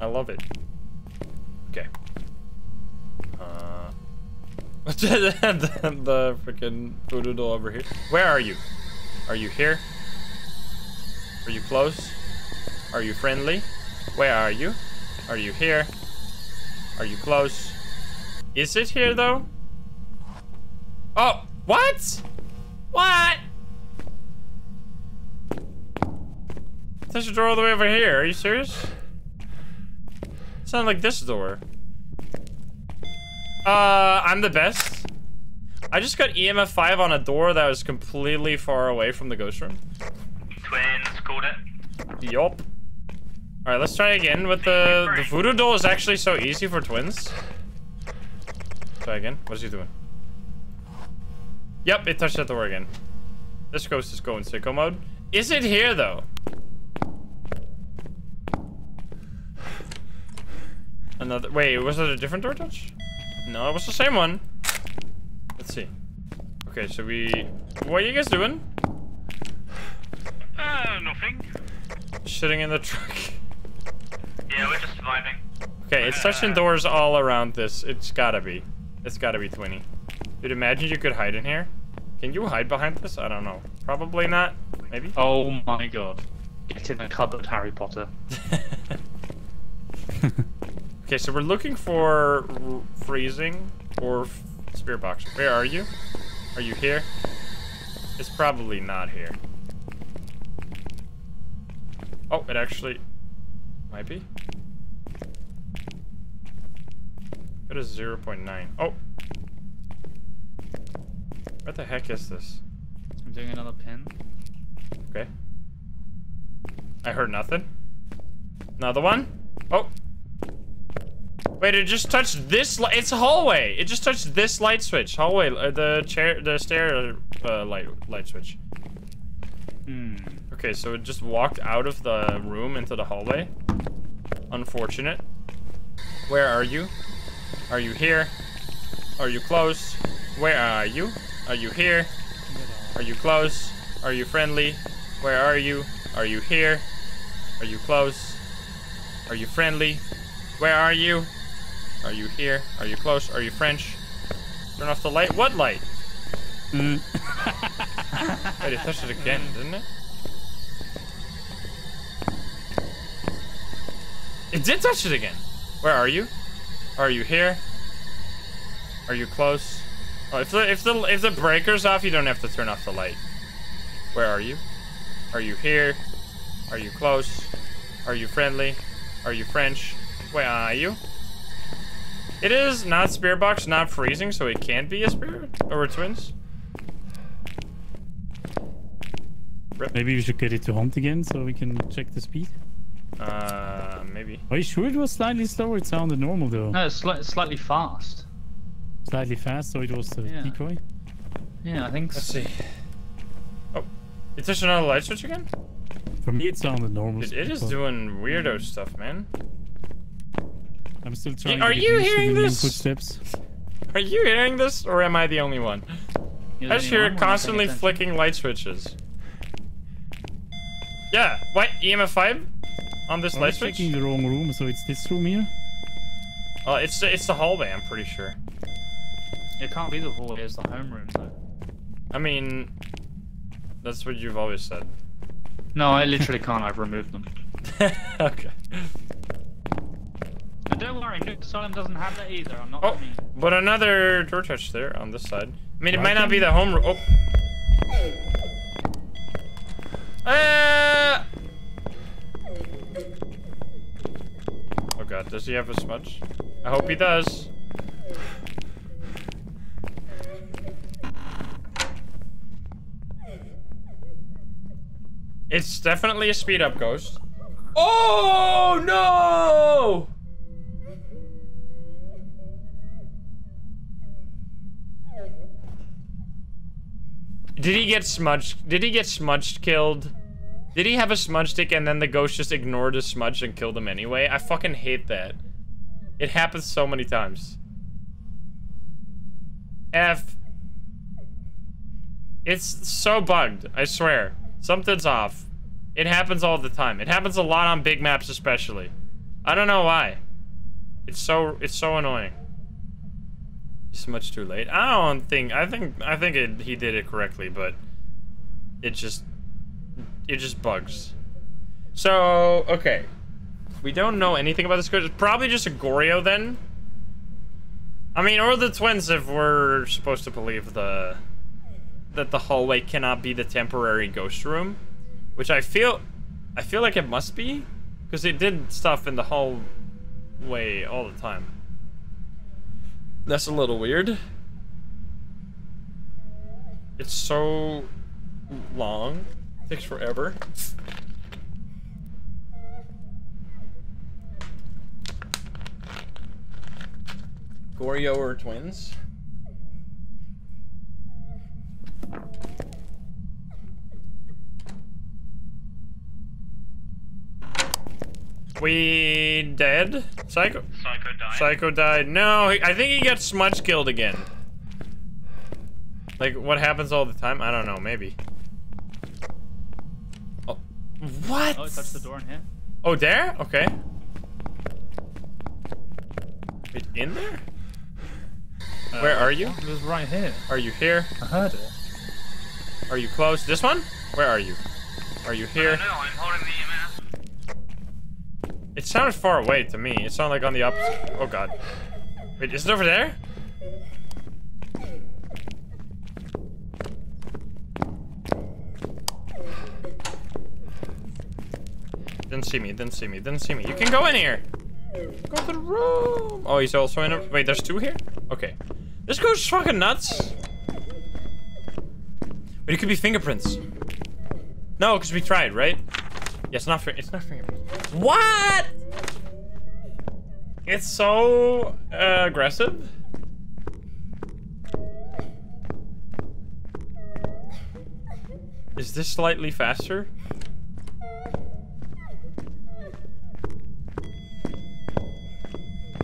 I love it. Okay. The freaking voodoo doll over here. Where are you? Are you here? Are you close? Are you friendly? Where are you? Are you here? Are you close? Is it here though? Oh, what? What? There's a door all the way over here. Are you serious? It's not like this door. I'm the best. I just got EMF 5 on a door that was completely far away from the ghost room. Twins called it. Yup. Alright, let's try again with the voodoo doll is actually so easy for twins. Try again. What is he doing? Yep, it touched that door again. This ghost is going sicko mode. Is it here, though? Another... Wait, was it a different door touch? No, it was the same one. Let's see. Okay, so we... What are you guys doing? Nothing. Shitting in the truck. Yeah, we're just surviving. Okay, it's touching doors all around this. It's gotta be. It's gotta be Twinny. Dude, imagine you could hide in here. Can you hide behind this? I don't know. Probably not. Maybe? Oh my god. Get in the cupboard, Harry Potter. Okay, so we're looking for freezing or spirit box. Where are you? Are you here? It's probably not here. Oh, it actually might be. It is 0.9. Oh. What the heck is this? I'm doing another pin. Okay. I heard nothing. Another one. Oh. Wait, it just touched this. It's a hallway. It just touched this light switch. Hallway. The stair light switch. Hmm. Okay, so it just walked out of the room into the hallway. Unfortunate. Where are you? Are you here? Are you close? Where are you? Are you here? Are you close? Are you friendly? Where are you? Are you here? Are you close? Are you friendly? Where are you? Are you here? Are you close? Are you French? Turn off the light. What light? Mm. Wait, it touched it again, didn't it? It did touch it again. Where are you? Are you here? Are you close? Oh, if the breaker's off, you don't have to turn off the light. Where are you? Are you here? Are you close? Are you friendly? Are you French? Where are you? It is not spirit box, not freezing, so it can't be a spirit. Or we're twins. Rip. Maybe we should get it to hunt again so we can check the speed. Maybe. Are you sure it was slightly slower? It sounded normal though. No, it's slightly fast. Slightly fast, so it was the decoy? Yeah, I think so. Let's see. Oh, it touched another light switch again? For me, it sounded normal. It is doing weirdo stuff, man. I'm still trying to get used to the new footsteps. Are you hearing this, or am I the only one? I just hear it constantly flicking light switches. Yeah, what? EMF 5 on this light switch? I'm checking the wrong room, so it's this room here? Oh, it's the hallway, I'm pretty sure. It can't be the hallway, it's the homeroom, though. I mean, that's what you've always said. No, I literally can't, I've removed them. Okay. And don't worry, New Salem doesn't have that either, I'm not mean. But another door touch there on this side. I mean, it might not be the home room. Oh. Oh god, does he have a smudge? I hope he does. It's definitely a speed up ghost. Oh no! Did he get smudged? Did he get smudged killed? Did he have a smudge stick and then the ghost just ignored his smudge and killed him anyway? I fucking hate that. It happens so many times. F. It's so bugged, I swear. Something's off. It happens all the time. It happens a lot on big maps especially. I don't know why. It's so annoying. It's much too late. I think he did it correctly, but it just bugs. So okay, we don't know anything about this ghost. It's probably just a Goryeo then. I mean, or the twins if we're supposed to believe that the hallway cannot be the temporary ghost room, which I feel like it must be, because they did stuff in the hallway all the time. That's a little weird. It's so long. It takes forever. Goryeo or twins? We dead? Psycho? Psycho died. Psycho died. No, I think he got smudge killed again. Like, what happens all the time? I don't know, maybe. Oh. What? Oh, it touched the door in here. Oh, there? Okay. Wait, in there? Where are you? It was right here. Are you here? I heard it. Are you close? This one? Where are you? Are you here? I don't know, I'm holding the... It sounded far away to me. It sounded like on the opposite. Oh god. Wait, is it over there? Didn't see me, didn't see me, didn't see me. You can go in here! Go to the room! Oh, he's also in a- wait, there's two here? Okay. This goes fucking nuts! But it could be fingerprints. No, because we tried, right? Yeah, it's not fingerprints. What? It's so aggressive. Is this slightly faster?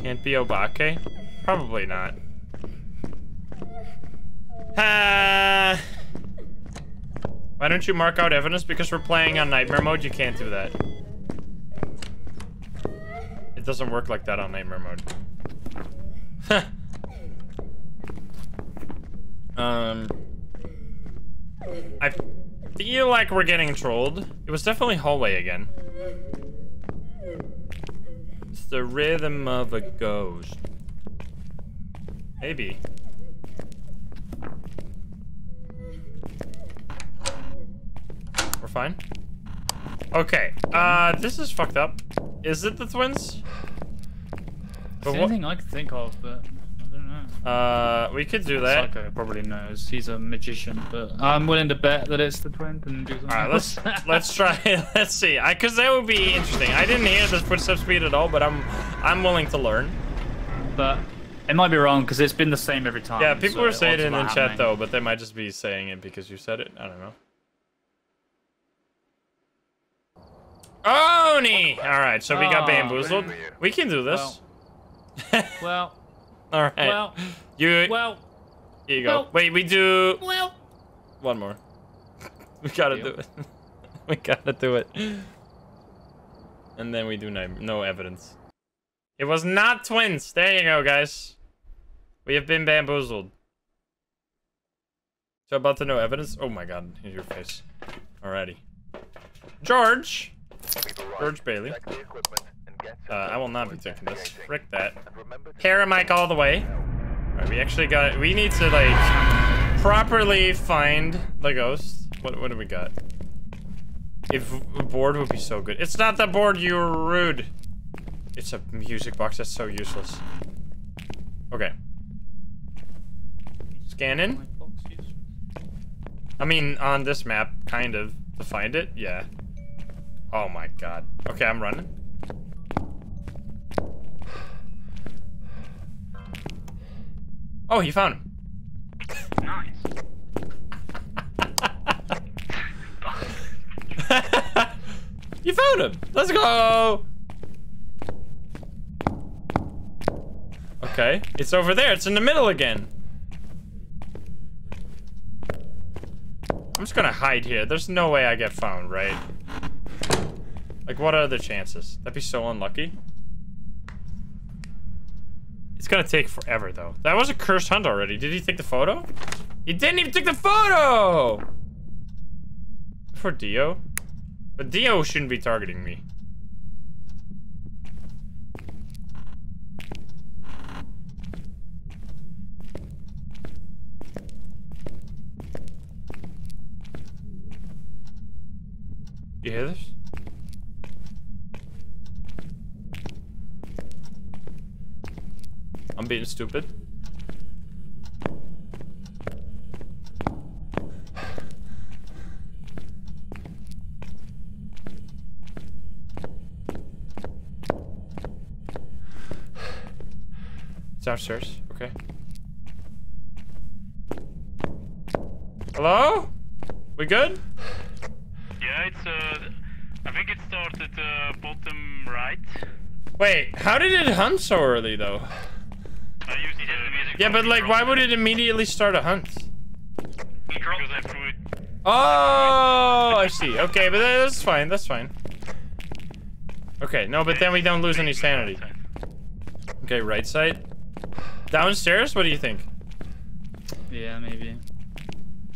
Can't be Obake? Probably not. Why don't you mark out evidence? Because we're playing on nightmare mode, you can't do that. doesn't work like that on nightmare mode. I feel like we're getting trolled. It was definitely hallway again. It's the rhythm of a ghost. Maybe. We're fine. Okay. This is fucked up. Is it the twins? It's the only thing I can think of, but I don't know. We could do that. Psycho probably knows. He's a magician, but I'm willing to bet that it's the twins. And do something. All right, let's try. Let's see. Because that would be interesting. I didn't hear the footstep speed at all, but I'm willing to learn. But it might be wrong because it's been the same every time. Yeah, people were saying it in the chat though, but they might just be saying it because you said it. I don't know. Oni! Alright, so we got bamboozled. We can do this. Well. Alright. Well. You. Well. Here you go. Well, wait, we do. Well. One more. We gotta do it. We gotta do it. And then we do no evidence. It was not twins. There you go, guys. We have been bamboozled. So about the no evidence? Oh my god. Here's your face. Alrighty. George. George Bailey. I will not be taking this. Frick that. Paramike all the way. Alright, we actually got it. We need to, like, properly find the ghost. What do we got? If a board would be so good. It's not the board, you're rude. It's a music box. That's so useless. Okay. Scanning. I mean, on this map, kind of. To find it? Yeah. Oh my god. Okay, I'm running. Oh, he found him. Nice. You found him. Let's go. Okay, it's over there. It's in the middle again. I'm just gonna hide here. There's no way I get found, right? Like, what are the chances? That'd be so unlucky. It's gonna take forever, though. That was a cursed hunt already. Did he take the photo? He didn't even take the photo! For Dio. But Dio shouldn't be targeting me. You hear this? I'm being stupid. It's downstairs. Okay. Hello? We good? Yeah, it's I think it started bottom right. Wait, how did it hunt so early though? Yeah, but like, why would it immediately start a hunt? Because I threw it. Oh, I see. Okay, but that's fine. That's fine. Okay, no, but then we don't lose any sanity. Okay, right side. Downstairs? What do you think? Yeah, maybe.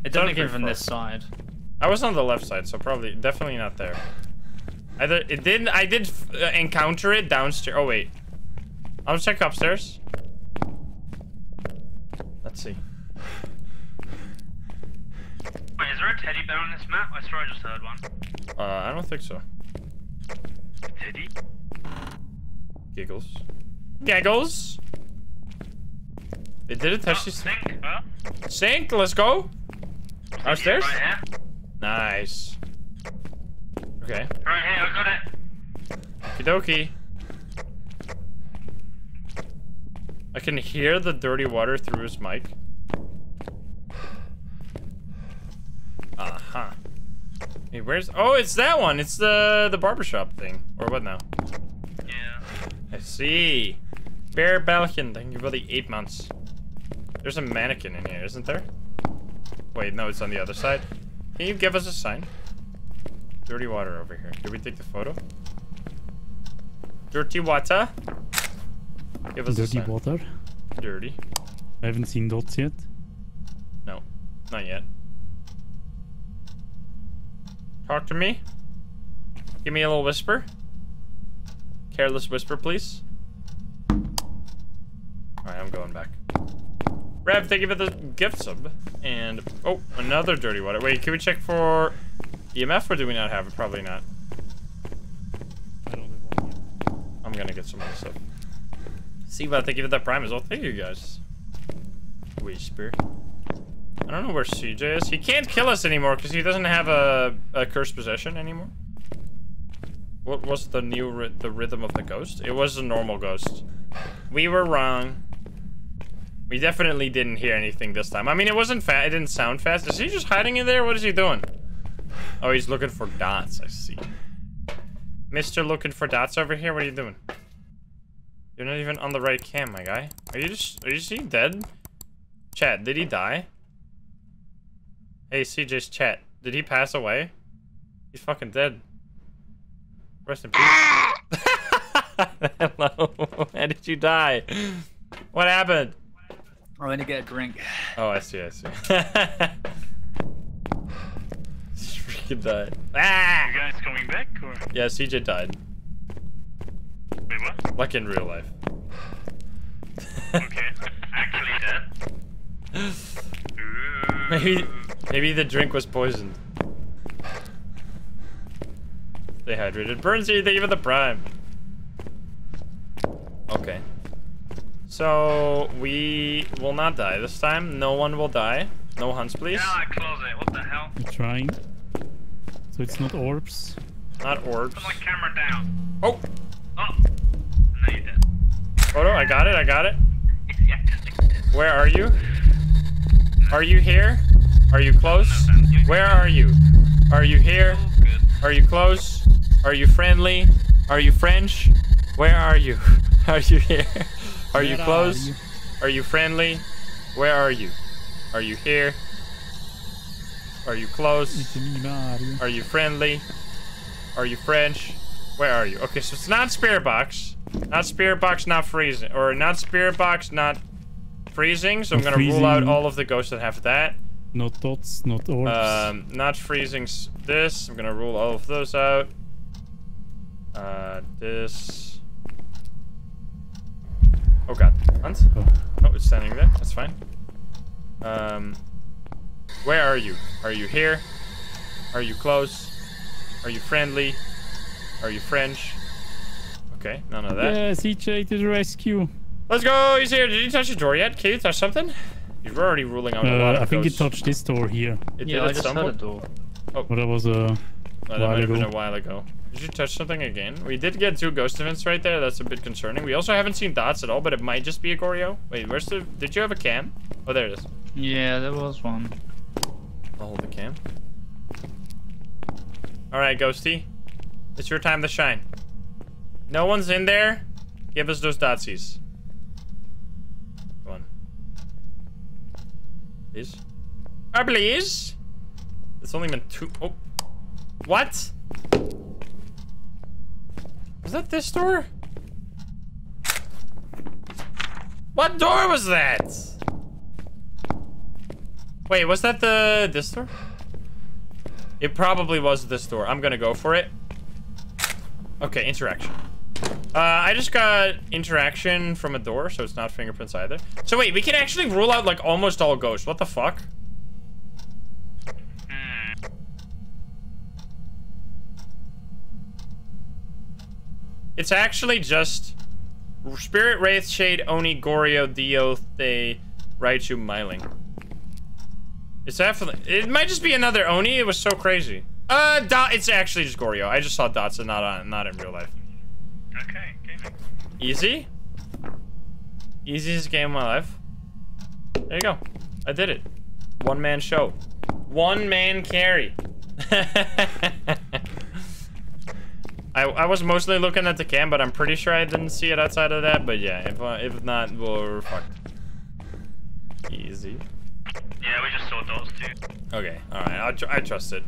It doesn't come from this side. I was on the left side, so probably, definitely not there. Either it didn't. I did encounter it downstairs. Oh wait, I'll check upstairs. Let's see. Wait, is there a teddy bear on this map? I swear I just heard one. I don't think so. Teddy? Giggles. Giggles! They did attach this. Sink, sink, let's go! Upstairs? Right here. Nice. Okay. Right here, I got it. Okie dokie. I can hear the dirty water through his mic. Uh-huh. Hey, where's... Oh, it's that one. It's the barbershop thing. Or what now? Yeah. I see. Bear Belgian, thank you for the 8 months. There's a mannequin in here, isn't there? Wait, no, it's on the other side. Can you give us a sign? Dirty water over here. Did we take the photo? Dirty water. Give us dirty water. Dirty. I haven't seen dots yet. No, not yet. Talk to me. Give me a little whisper. Careless whisper, please. Alright, I'm going back. Rev, thank you for the gift sub. And, oh, another dirty water. Wait, can we check for EMF or do we not have it? Probably not. I don't have one yet. I'm gonna get some other stuff. See, but thank you for that prime as well. Thank you guys. Whisper. I don't know where CJ is. He can't kill us anymore because he doesn't have a cursed possession anymore. What was the new the rhythm of the ghost? It was a normal ghost. We were wrong. We definitely didn't hear anything this time. I mean, it wasn't fast. It didn't sound fast. Is he just hiding in there? What is he doing? Oh, he's looking for dots. I see. Mister looking for dots over here. What are you doing? You're not even on the right cam, my guy. Are you just he dead? Chat, did he die? Hey, CJ's chat. Did he pass away? He's fucking dead. Rest in peace. Ah! Hello. How did you die? What happened? I went to get a drink. Oh, I see. I see. Just freaking died. Ah! You guys coming back or? Yeah, CJ died. Wait, what? Like in real life. Okay. Actually dead. Maybe the drink was poisoned. They hydrated. Burnsy, thank you for the prime. Okay. So, we will not die this time. No one will die. No hunts, please. Yeah, I close it. What the hell? I'm trying. So it's not orbs. Not orbs. Put my camera down. Oh! Oh! No, you did. Photo, I got it, I got it. Yeah. Where are you? Are you here? Are you close? Where are you? Are you here? Are you close? Are you friendly? Are you French? Where are you? Are you here? Are you close? Are you friendly? Where are you? Are you here? Are you close? Are you friendly? Are you French? Where are you? Okay, so it's not spirit box. Not spirit box, not freezing. Or not spirit box, not freezing. So I'm gonna rule out all of the ghosts that have that. Not dots, not orbs. Not freezing this. I'm gonna rule all of those out. This. Oh god. Hunt? Oh, it's standing there. That's fine. Where are you? Are you here? Are you close? Are you friendly? Are you French? Okay, none of that. Yes, CJ to the rescue. Let's go! He's here! Did you touch the door yet? Can you touch something? You're already ruling out a lot of I think it touched this door here. It did at some point. Oh, but that was that might have been a while ago. Did you touch something again? We did get 2 ghost events right there. That's a bit concerning. We also haven't seen dots at all, but it might just be a Goryeo. Wait, where's the? Did you have a cam? Oh, there it is. Yeah, there was one. I'll hold the cam. All right, Ghosty, it's your time to shine. No one's in there. Give us those dotsies. Please. Oh, please! It's only been 2. Oh. What? Was that this door? What door was that? Wait, was that this door? It probably was this door. I'm gonna go for it. Okay, interaction. I just got interaction from a door, so it's not fingerprints either. So wait, we can actually rule out like almost all ghosts. What the fuck? It's actually just Spirit, Wraith, Shade, Oni, Goryeo, Dio, Thaye, Raichu, Myling. It's definitely, it might just be another Oni. It was so crazy. It's actually just Goryeo. I just saw dots and not in real life. Okay, gaming. Easy? Easiest game of my life. There you go. I did it. One man show. One man carry. I was mostly looking at the cam, but I'm pretty sure I didn't see it outside of that. But yeah, if not, we're fucked. Easy. Yeah, we just saw those two. Okay, alright. I trust it.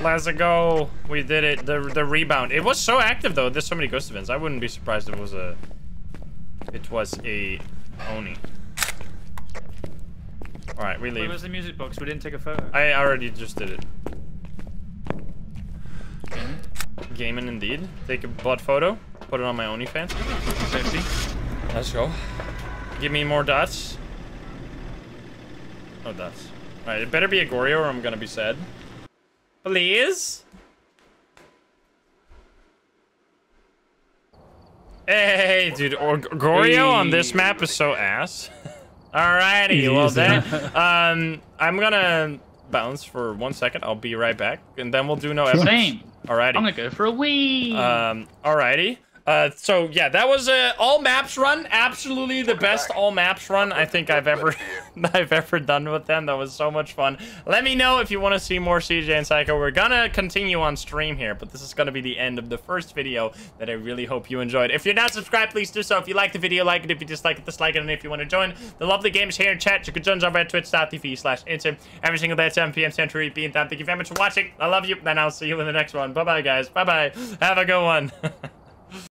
Let's go. We did it. The rebound. It was so active though. There's so many ghost events. I wouldn't be surprised if it was a Oni. All right, we leave. Where was the music box? We didn't take a photo. I already just did it. Gaming indeed. Take a butt photo. Put it on my OnlyFans. Safety. Let's go. Give me more dots. No dots. All right, it better be Agorio or I'm gonna be sad. Please. Hey, dude, Agorio on this map is so ass. Alrighty, well then, I'm gonna bounce for 1 second. I'll be right back, and then we'll do no evidence. Same. Alrighty. I'm gonna go for a wee. Alrighty. So yeah, that was a all maps run. Absolutely the best all maps run I think I've ever done with them. That was so much fun. Let me know if you want to see more CJ and Psycho. We're gonna continue on stream here, but this is gonna be the end of the first video that I really hope you enjoyed. If you're not subscribed, please do so. If you like the video, like it. If you dislike it, dislike it. And if you want to join the lovely games here in chat, you can join us over at twitch.tv/insim every single day at 7 p.m. Central European time. Thank you very much for watching. I love you, and I'll see you in the next one. Bye bye guys. Bye bye. Have a good one.